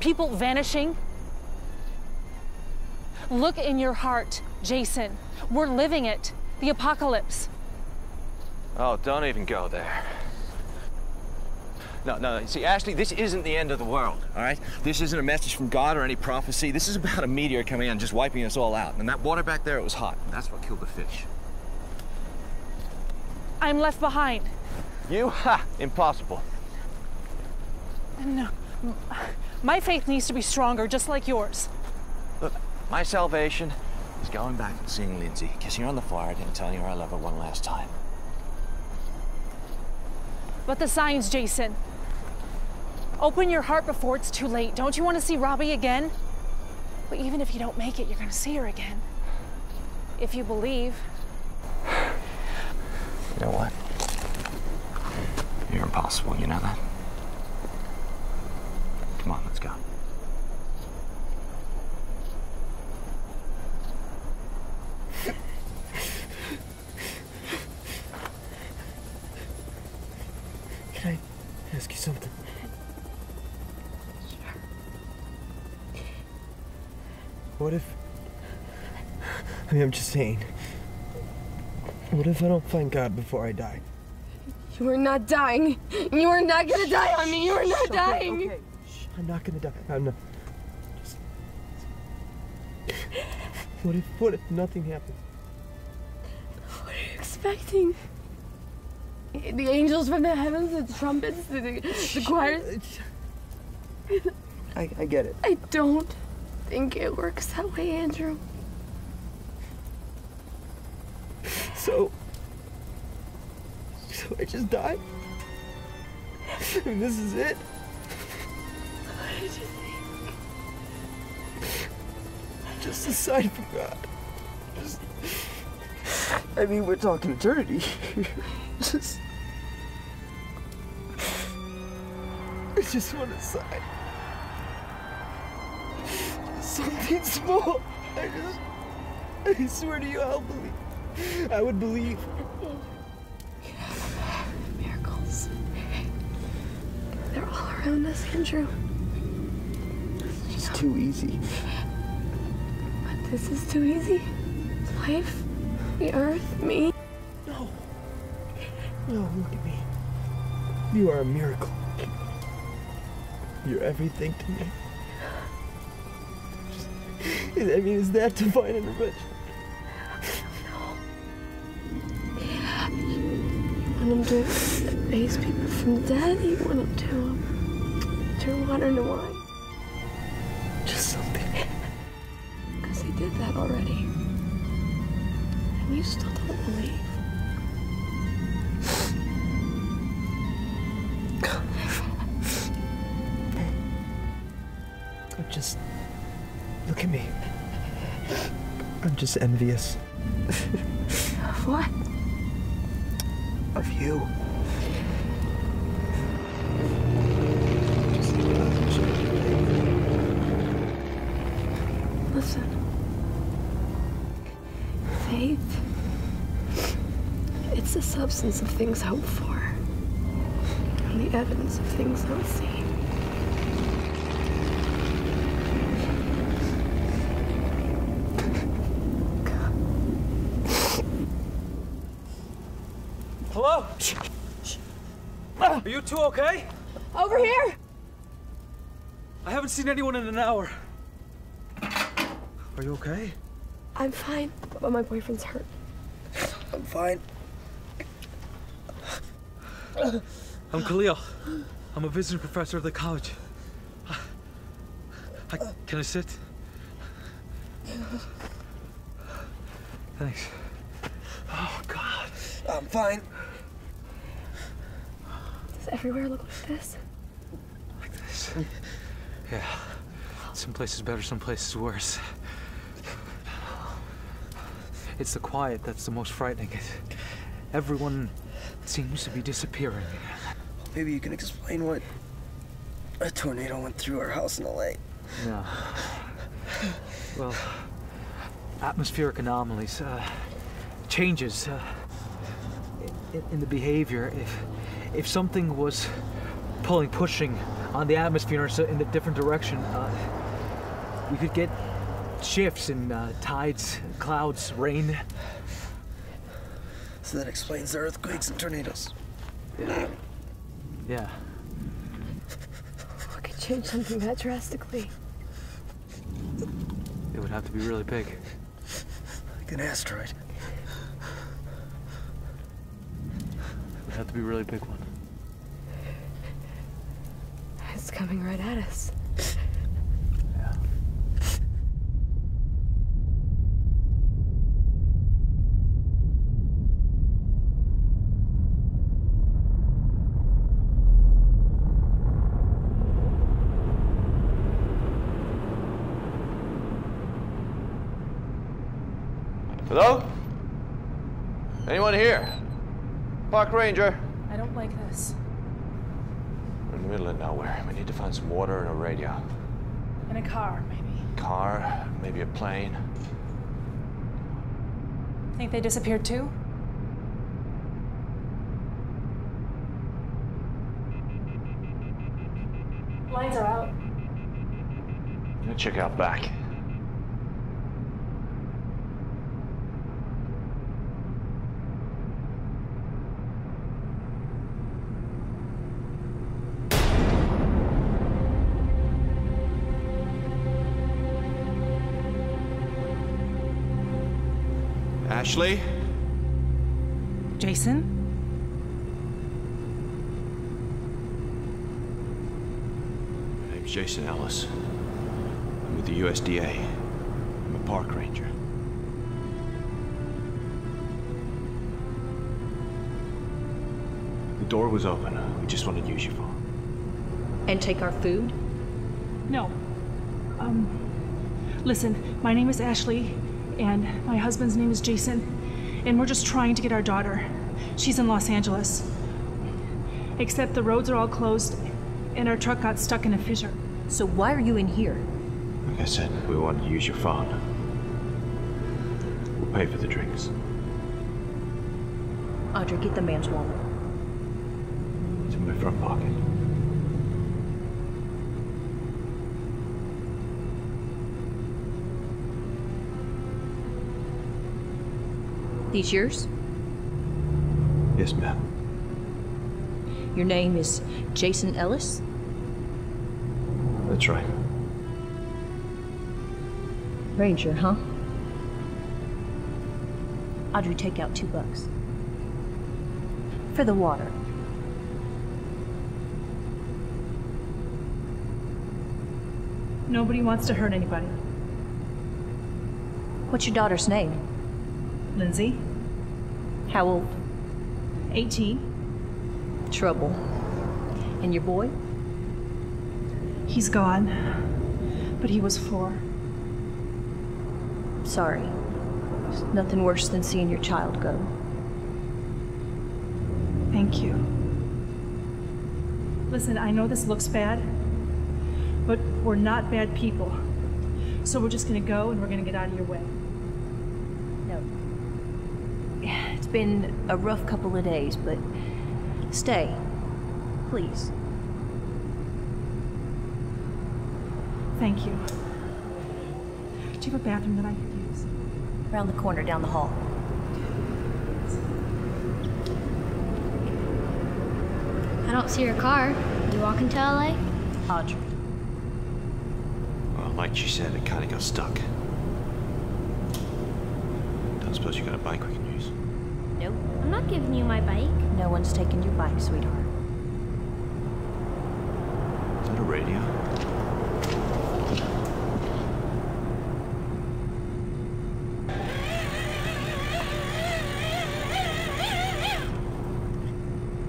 People vanishing. Look in your heart, Jason. We're living it. The apocalypse. Oh, don't even go there. No, see, Ashley, this isn't the end of the world, all right? This isn't a message from God or any prophecy. This is about a meteor coming in and just wiping us all out. And that water back there, it was hot. And that's what killed the fish. I'm left behind. You? Ha! Impossible. No. My faith needs to be stronger, just like yours. Look, my salvation is going back and seeing Lindsay, kissing her on the forehead and telling her I love her one last time. But the signs, Jason. Open your heart before it's too late. Don't you want to see Robbie again? But even if you don't make it, you're going to see her again. If you believe. You know what? You're impossible, you know that? Come on, let's go. Can I ask you something? Sure. What if... I mean, I'm just saying. What if I don't find God before I die? You are not dying. You are not gonna die on me. You are not dying. Okay. I'm not gonna die. I'm not. Just... What if nothing happens? What are you expecting? The angels from the heavens, the trumpets, the choirs. I get it. I don't think it works that way, Andrew. So I just died? I mean, this is it? What did you think? Just a sign from God. Just, I mean, we're talking eternity. Just... I just want a sign. Something small. I swear to you, I'll believe. I would believe. You know, miracles. They're all around us, Andrew. It's just too easy. But this is too easy. Life, the earth, me. No, look at me. You are a miracle. You're everything to me. Just, I mean, is that divine intervention? You want him to raise people from the dead? You want him to turn water into wine? Just something. Because he did that already. And you still don't believe. I'm just... Look at me. I'm just envious. Of what? Of you. Listen. Faith. It's the substance of things hoped for, and the evidence of things not seen. Hello? Are you two okay? Over here! I haven't seen anyone in an hour. Are you okay? I'm fine, but my boyfriend's hurt. I'm fine. I'm Khalil. I'm a visiting professor of the college. Can I sit? Thanks. Oh, God. I'm fine. Does everywhere look like this? Like this? Yeah. Some places better, some places worse. It's the quiet that's the most frightening. Everyone seems to be disappearing. Maybe you can explain what a tornado went through our house in LA. No. Well, atmospheric anomalies, changes in the behavior. If something was pushing on the atmosphere in a different direction, we could get shifts in tides, clouds, rain. So that explains the earthquakes and tornadoes. Yeah. Yeah. I could change something that drastically. It would have to be really big. Like an asteroid. It would have to be a really big one. It's coming right at us. Yeah. Hello? Anyone here? Park Ranger. I don't like this. We're in the middle of nowhere. We need to find some water and a radio. And a car, maybe. Car, maybe a plane. Think they disappeared too? Lights are out. I'm gonna check out back. Ashley? Jason? My name's Jason Ellis. I'm with the USDA. I'm a park ranger. The door was open. We just wanted to use your phone. And take our food? No. Listen, my name is Ashley. And my husband's name is Jason, and we're just trying to get our daughter. She's in Los Angeles. Except the roads are all closed, and our truck got stuck in a fissure. So why are you in here? Like I said, we wanted to use your phone. We'll pay for the drinks. Audrey, get the man's wallet. It's in my front pocket. These yours? Yes, ma'am. Your name is Jason Ellis? That's right. Ranger, huh? Audrey, take out $2. For the water. Nobody wants to hurt anybody. What's your daughter's name? Lindsay. How old? 18. Trouble. And your boy? He's gone, but he was 4. Sorry. There's nothing worse than seeing your child go. Thank you. Listen, I know this looks bad, but we're not bad people. So we're just gonna go and we're gonna get out of your way. Been a rough couple of days, but stay, please. Thank you. Do you have a bathroom that I could use? Around the corner, down the hall. I don't see your car. You walking to LA? Audrey. Well, like she said, it kind of got stuck. Don't suppose you got a bike we can use? Nope. I'm not giving you my bike. No one's taking your bike, sweetheart. Is that a radio?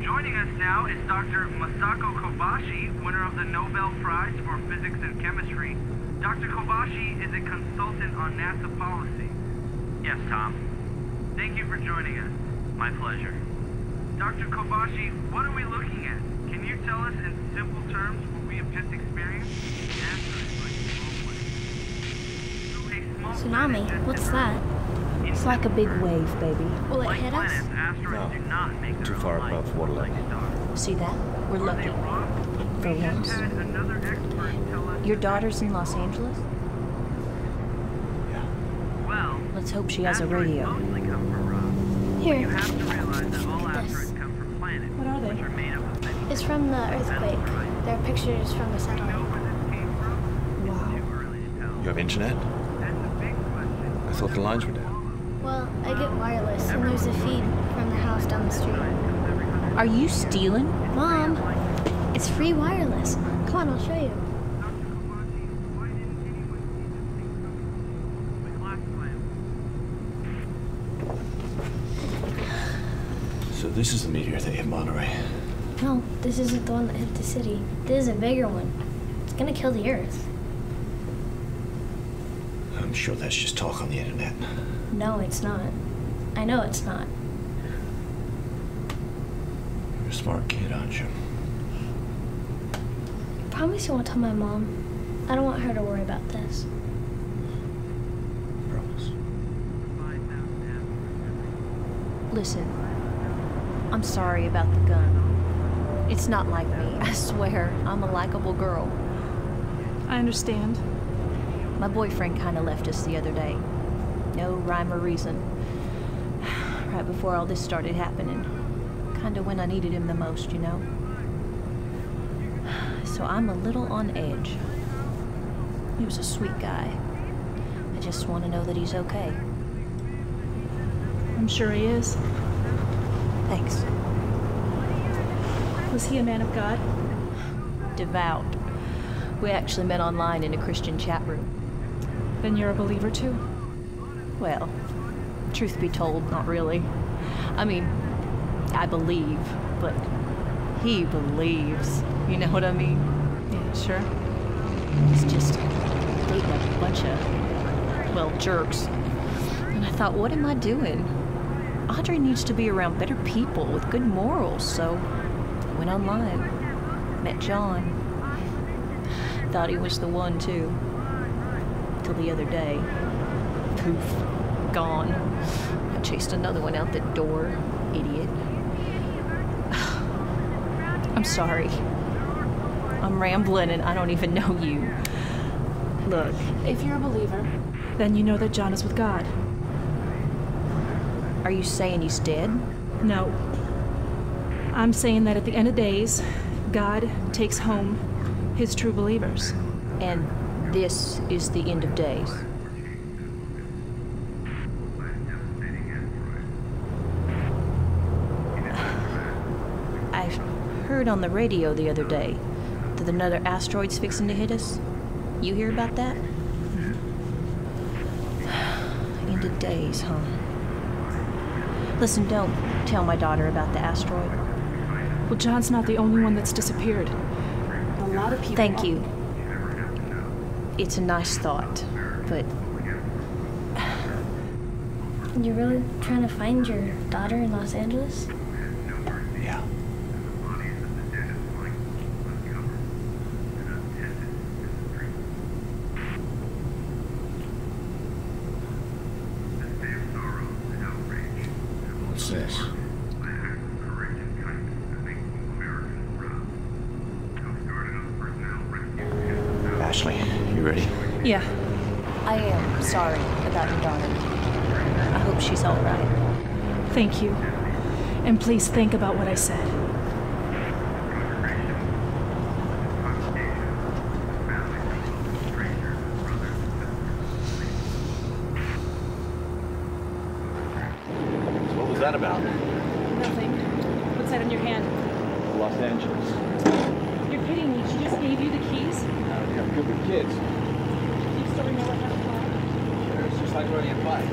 Joining us now is Dr. Masako Kobashi, winner of the Nobel Prize for Physics and Chemistry. Dr. Kobashi is a consultant on NASA policy. Yes, Tom. Thank you for joining us. My pleasure. Dr. Kobashi, what are we looking at? Can you tell us in simple terms what we have just experienced? The answer is like a small wave. Tsunami? What's that? It's like a big wave, baby. Will it hit us? No. Too far above water level. See that? We're lucky. For once. Your daughter's in Los Angeles? Yeah. Let's hope she has a radio. Here. What are they? It's from the earthquake. There are pictures from the satellite. Wow. You have internet? I thought the lines were down. Well, I get wireless, and there's a feed from the house down the street. Are you stealing? Mom, it's free wireless. Come on, I'll show you. So this is the meteor that hit Monterey? No, this isn't the one that hit the city. This is a bigger one. It's gonna kill the Earth. I'm sure that's just talk on the internet. No, it's not. I know it's not. You're a smart kid, aren't you? I promise you won't tell my mom. I don't want her to worry about this. I promise. Listen, I'm sorry about the gun. It's not like me, I swear. I'm a likable girl. I understand. My boyfriend kind of left us the other day. No rhyme or reason. Right before all this started happening. Kind of when I needed him the most, you know? So I'm a little on edge. He was a sweet guy. I just want to know that he's okay. I'm sure he is. Thanks. Was he a man of God? Devout. We actually met online in a Christian chat room. Then you're a believer, too? Well, truth be told, not really. I mean, I believe, but he believes. You know what I mean? Yeah, sure. It's just dating a bunch of, well, jerks. And I thought, what am I doing? Audrey needs to be around better people with good morals, so I went online, met John. Thought he was the one, too. Till the other day. Poof. Gone. I chased another one out the door. Idiot. I'm sorry. I'm rambling and I don't even know you. Look. If you're a believer, then you know that John is with God. Are you saying he's dead? No. I'm saying that at the end of days, God takes home his true believers. And this is the end of days. I heard on the radio the other day that another asteroid's fixing to hit us. You hear about that? Mm-hmm. End of days, huh? Listen, don't tell my daughter about the asteroid. Well, John's not the only one that's disappeared. A lot of people. Thank you. It's a nice thought, but... You're really trying to find your daughter in Los Angeles? Yeah. What's this? Ashley, you ready? Yeah. I am sorry about your daughter. I hope she's all right. Thank you. And please think about what I said. So what was that about? Nothing. What's that in your hand? Los Angeles. You're kidding me. She just gave you the keys? I'm good with kids. You still remember how to fly? Sure, it's just like riding a bike.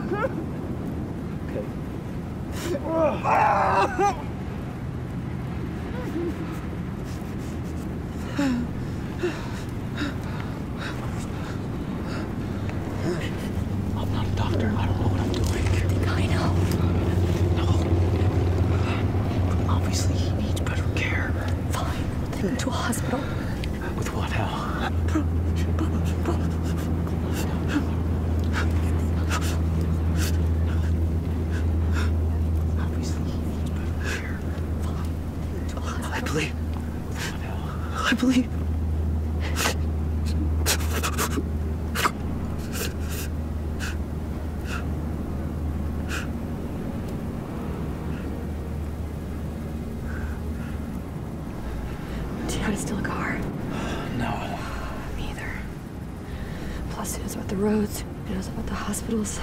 Okay. Okay. Roads, he knows about the hospitals.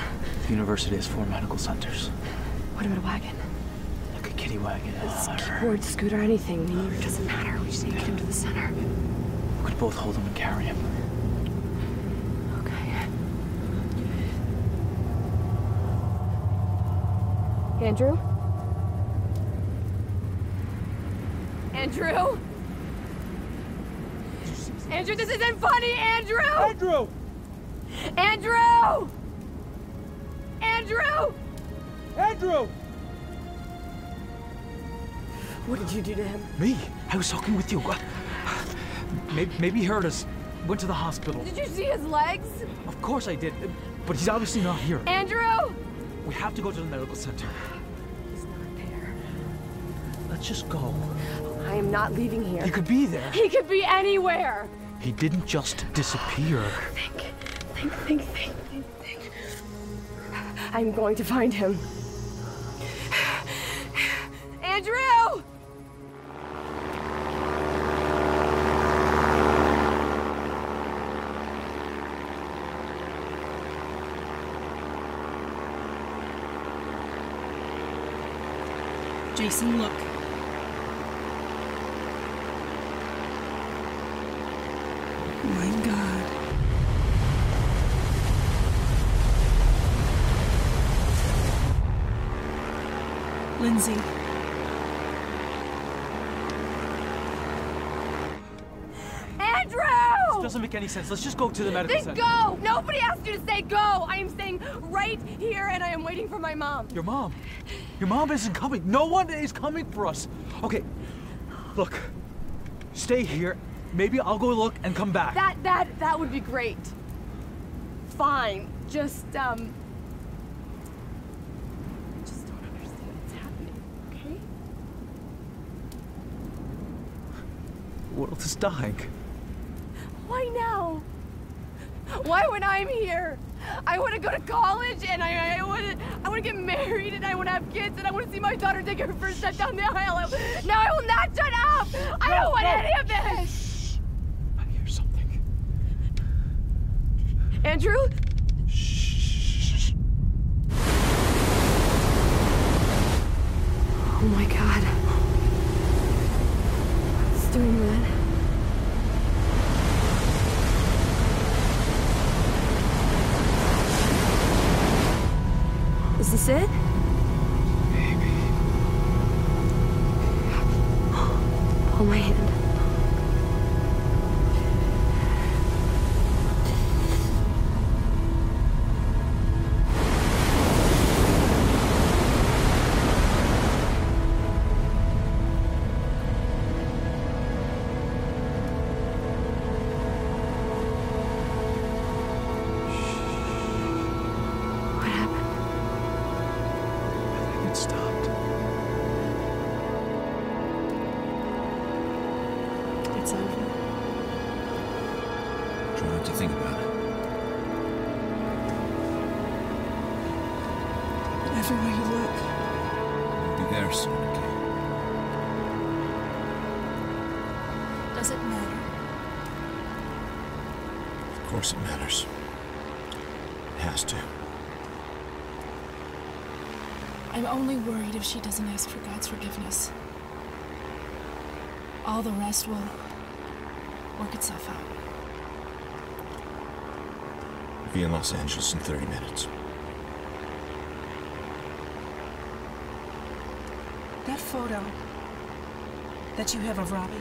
The university has 4 medical centers. What about a wagon? Like a kiddie wagon. A keyboard, scooter, anything. It doesn't matter. We just need to get him to the center. We could both hold him and carry him. Okay. Andrew? Andrew? Andrew, this isn't funny, Andrew! Andrew! Andrew! Andrew! Andrew! What did you do to him? Me? I was talking with you. Maybe he heard us. Went to the hospital. Did you see his legs? Of course I did, but he's obviously not here. Andrew! We have to go to the medical center. He's not there. Let's just go. I am not leaving here. He could be there. He could be anywhere. He didn't just disappear. Think. I'm going to find him. Andrew! Jason, look. My God. Lindsay. Andrew! This doesn't make any sense. Let's just go to the medical center. Go! Nobody asked you to say go! I am staying right here and I am waiting for my mom. Your mom? Your mom isn't coming. No one is coming for us. Okay, look. Stay here. Maybe I'll go look and come back. That would be great. Fine. The world is dying. Why now? Why when I'm here? I want to go to college and I want to get married and I want to have kids and I want to see my daughter take her first step down the aisle. Now I will not shut up! I don't want any of this! I hear something. Andrew? Shh. Oh my God. Is this it? Baby. Hold my hand. If she doesn't ask for God's forgiveness, all the rest will work itself out. We'll be in Los Angeles in 30 minutes. That photo that you have of Robbie,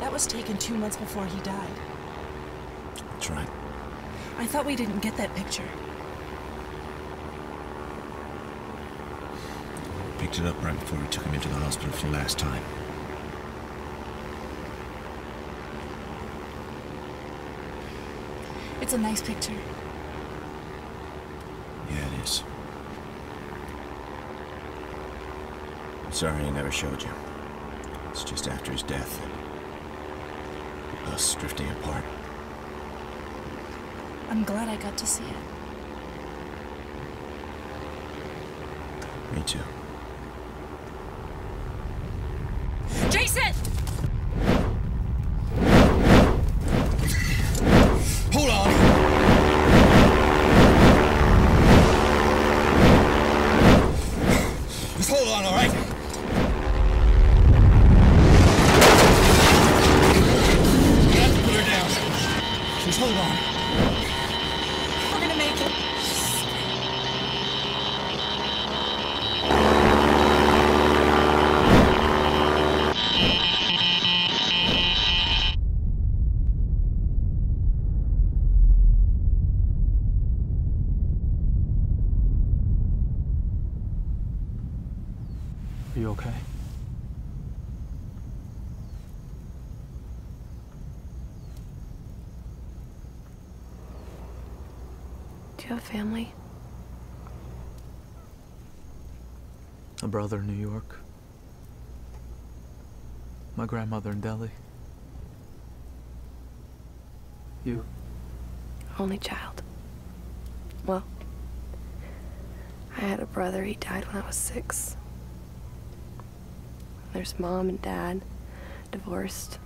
that was taken 2 months before he died. That's right. I thought we didn't get that picture. Picked it up right before we took him into the hospital for the last time. It's a nice picture. Yeah, it is. I'm sorry I never showed you. It's just after his death. Us drifting apart. I'm glad I got to see it. Me too. Jason! Hold on! Just hold on, all right? You have to put her down. Just hold on. Family? A brother in New York. My grandmother in Delhi. You? Only child. Well, I had a brother. He died when I was 6. There's mom and dad, divorced.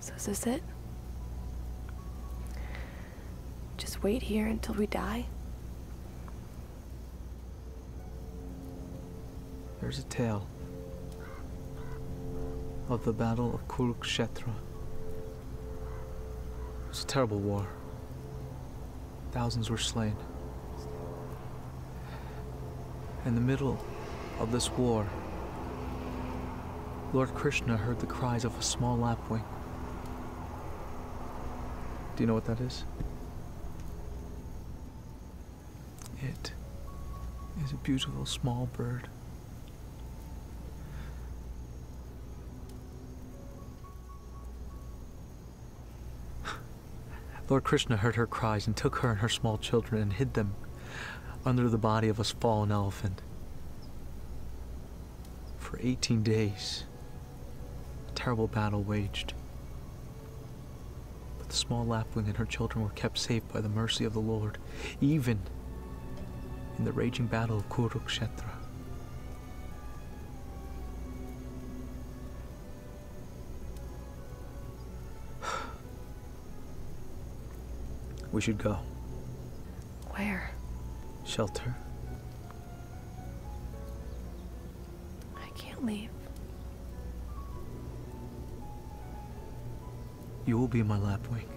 So is this it? Wait here until we die? There's a tale of the Battle of Kurukshetra. It was a terrible war. Thousands were slain. In the middle of this war, Lord Krishna heard the cries of a small lapwing. Do you know what that is? It is a beautiful small bird. Lord Krishna heard her cries and took her and her small children and hid them under the body of a fallen elephant. For 18 days, a terrible battle waged. But the small lapwing and her children were kept safe by the mercy of the Lord, even in the raging battle of Kurukshetra. We should go. Where? Shelter. I can't leave. You will be my lapwing.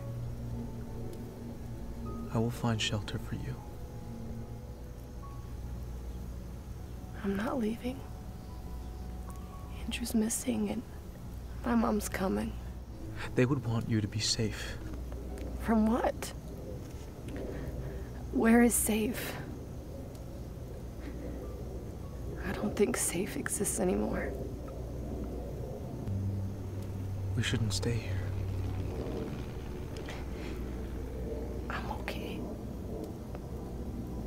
I will find shelter for you. I'm not leaving. Andrew's missing and my mom's coming. They would want you to be safe. From what? Where is safe? I don't think safe exists anymore. We shouldn't stay here. I'm okay.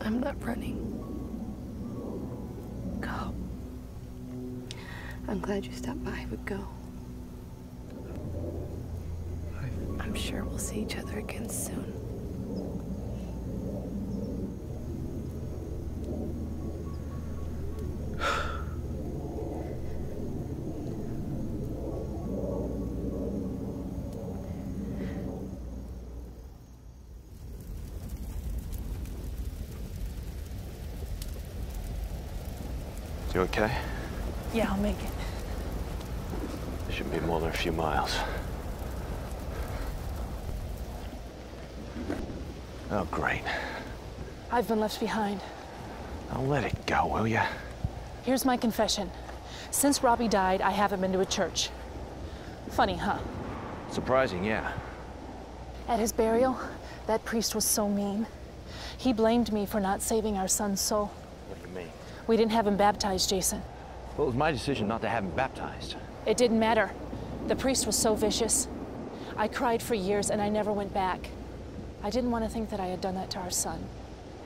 I'm not running. I'm glad you stopped by, but go. I'm sure we'll see each other again soon. You okay? Yeah, I'll make it. It shouldn't be more than a few miles. Oh, great. I've been left behind. Now let it go, will you? Here's my confession. Since Robbie died, I haven't been to a church. Funny, huh? Surprising, yeah. At his burial, that priest was so mean. He blamed me for not saving our son's soul. What do you mean? We didn't have him baptized, Jason. Well, it was my decision not to have him baptized. It didn't matter. The priest was so vicious. I cried for years and I never went back. I didn't want to think that I had done that to our son,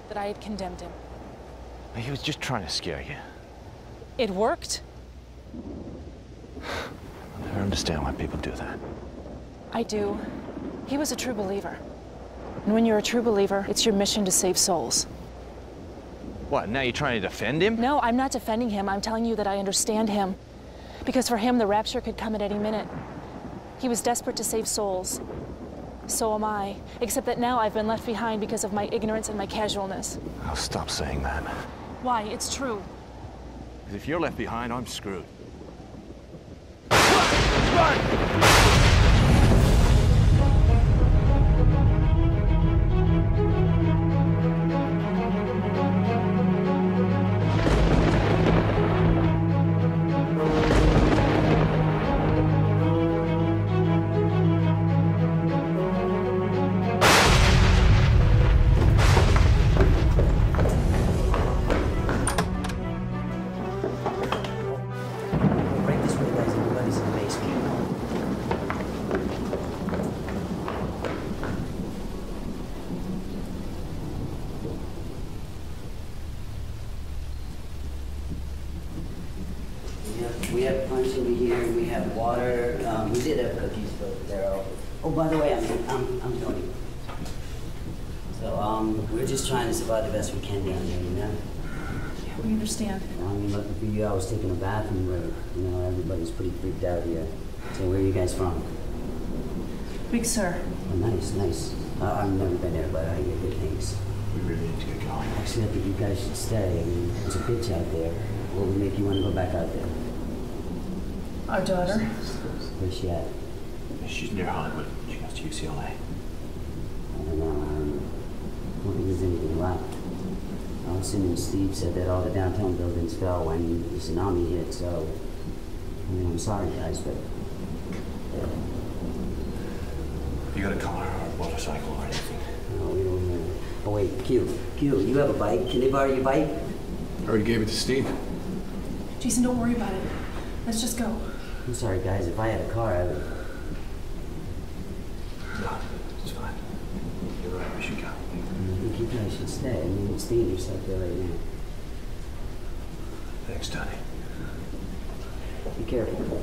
that I had condemned him. He was just trying to scare you. It worked. I never understand why people do that. I do. He was a true believer. And when you're a true believer, it's your mission to save souls. What, now you're trying to defend him? No, I'm not defending him. I'm telling you that I understand him. Because for him, the rapture could come at any minute. He was desperate to save souls. So am I. Except that now I've been left behind because of my ignorance and my casualness. Oh, stop saying that. Why? It's true. Because if you're left behind, I'm screwed. Run! Run! I was taking a bath in the river. You know, everybody's pretty freaked out here. So where are you guys from? Big Sur. Oh, nice, nice. I've never been there, but I hear good things. We really need to get going. Actually, I think you guys should stay. I mean, there's a bitch out there. What would make you want to go back out there? Our daughter. Where's she at? She's near Hollywood. She goes to UCLA. I don't know. I don't think there's anything left. I'm assuming Steve said that all the downtown buildings fell when the tsunami hit, so... I mean, I'm sorry, guys, but... Yeah. You got a car or a motorcycle or anything? No, we don't know. Oh, wait, Q, you have a bike. Can they borrow your bike? I already gave it to Steve. Jason, don't worry about it. Let's just go. I'm sorry, guys. If I had a car, I would... No, it's fine. You're right. We should go. You guys should stay. I mean, it's dangerous out there right now. Thanks, Tony. Be careful.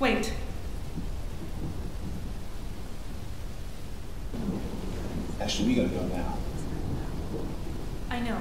Wait. Ashley, we gotta go now. I know.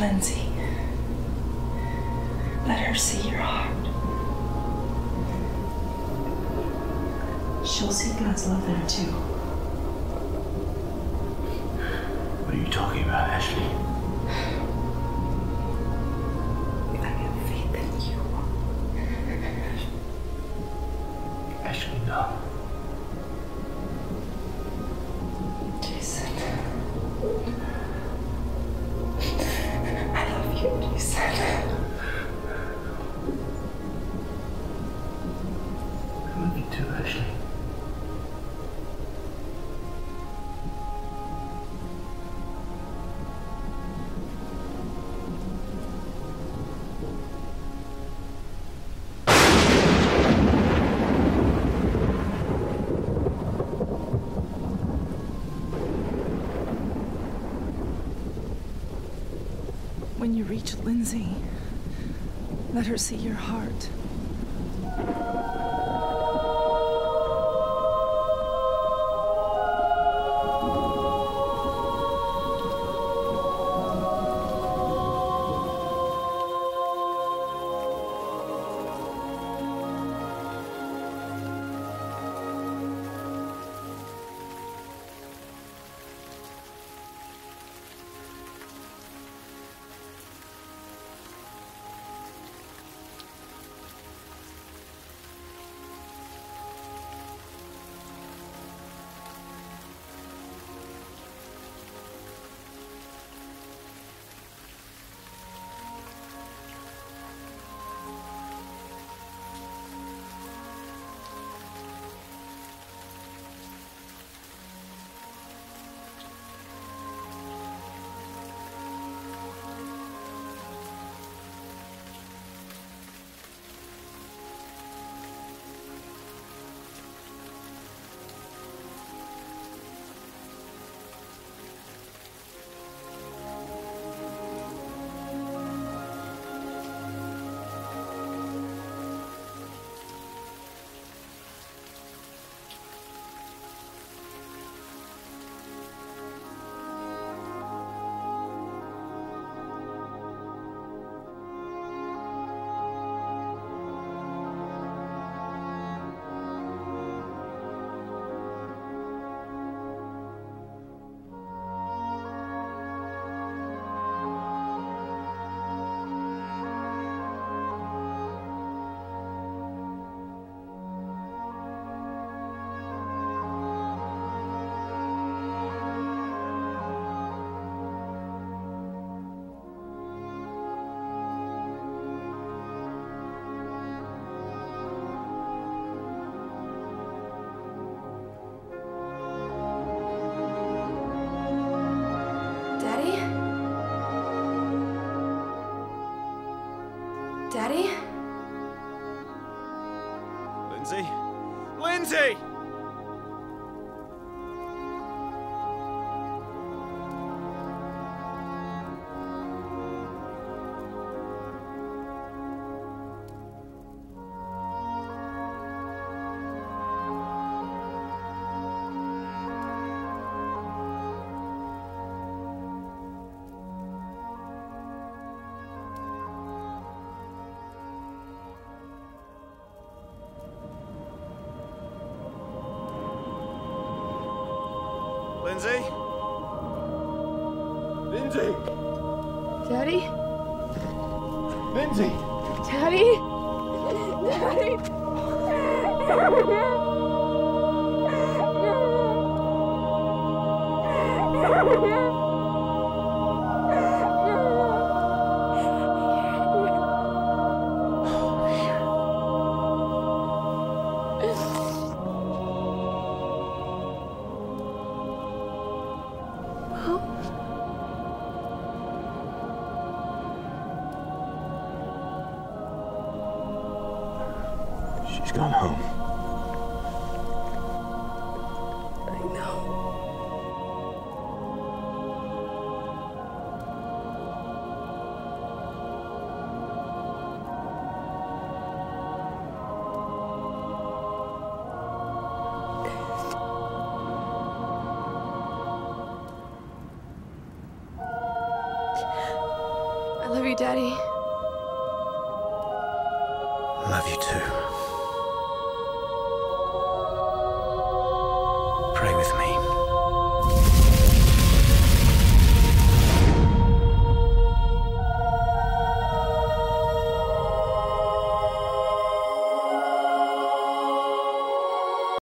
Lindsay, let her see your heart. She'll see God's love there too. What are you talking about, Ashley? I have faith in you. Ashley, no. reach Lindsay, let her see your heart. Daddy? Lindsay? Lindsay! Lindsay? Lindsay! Daddy? Lindsay! Daddy? Daddy! Daddy. Love you too.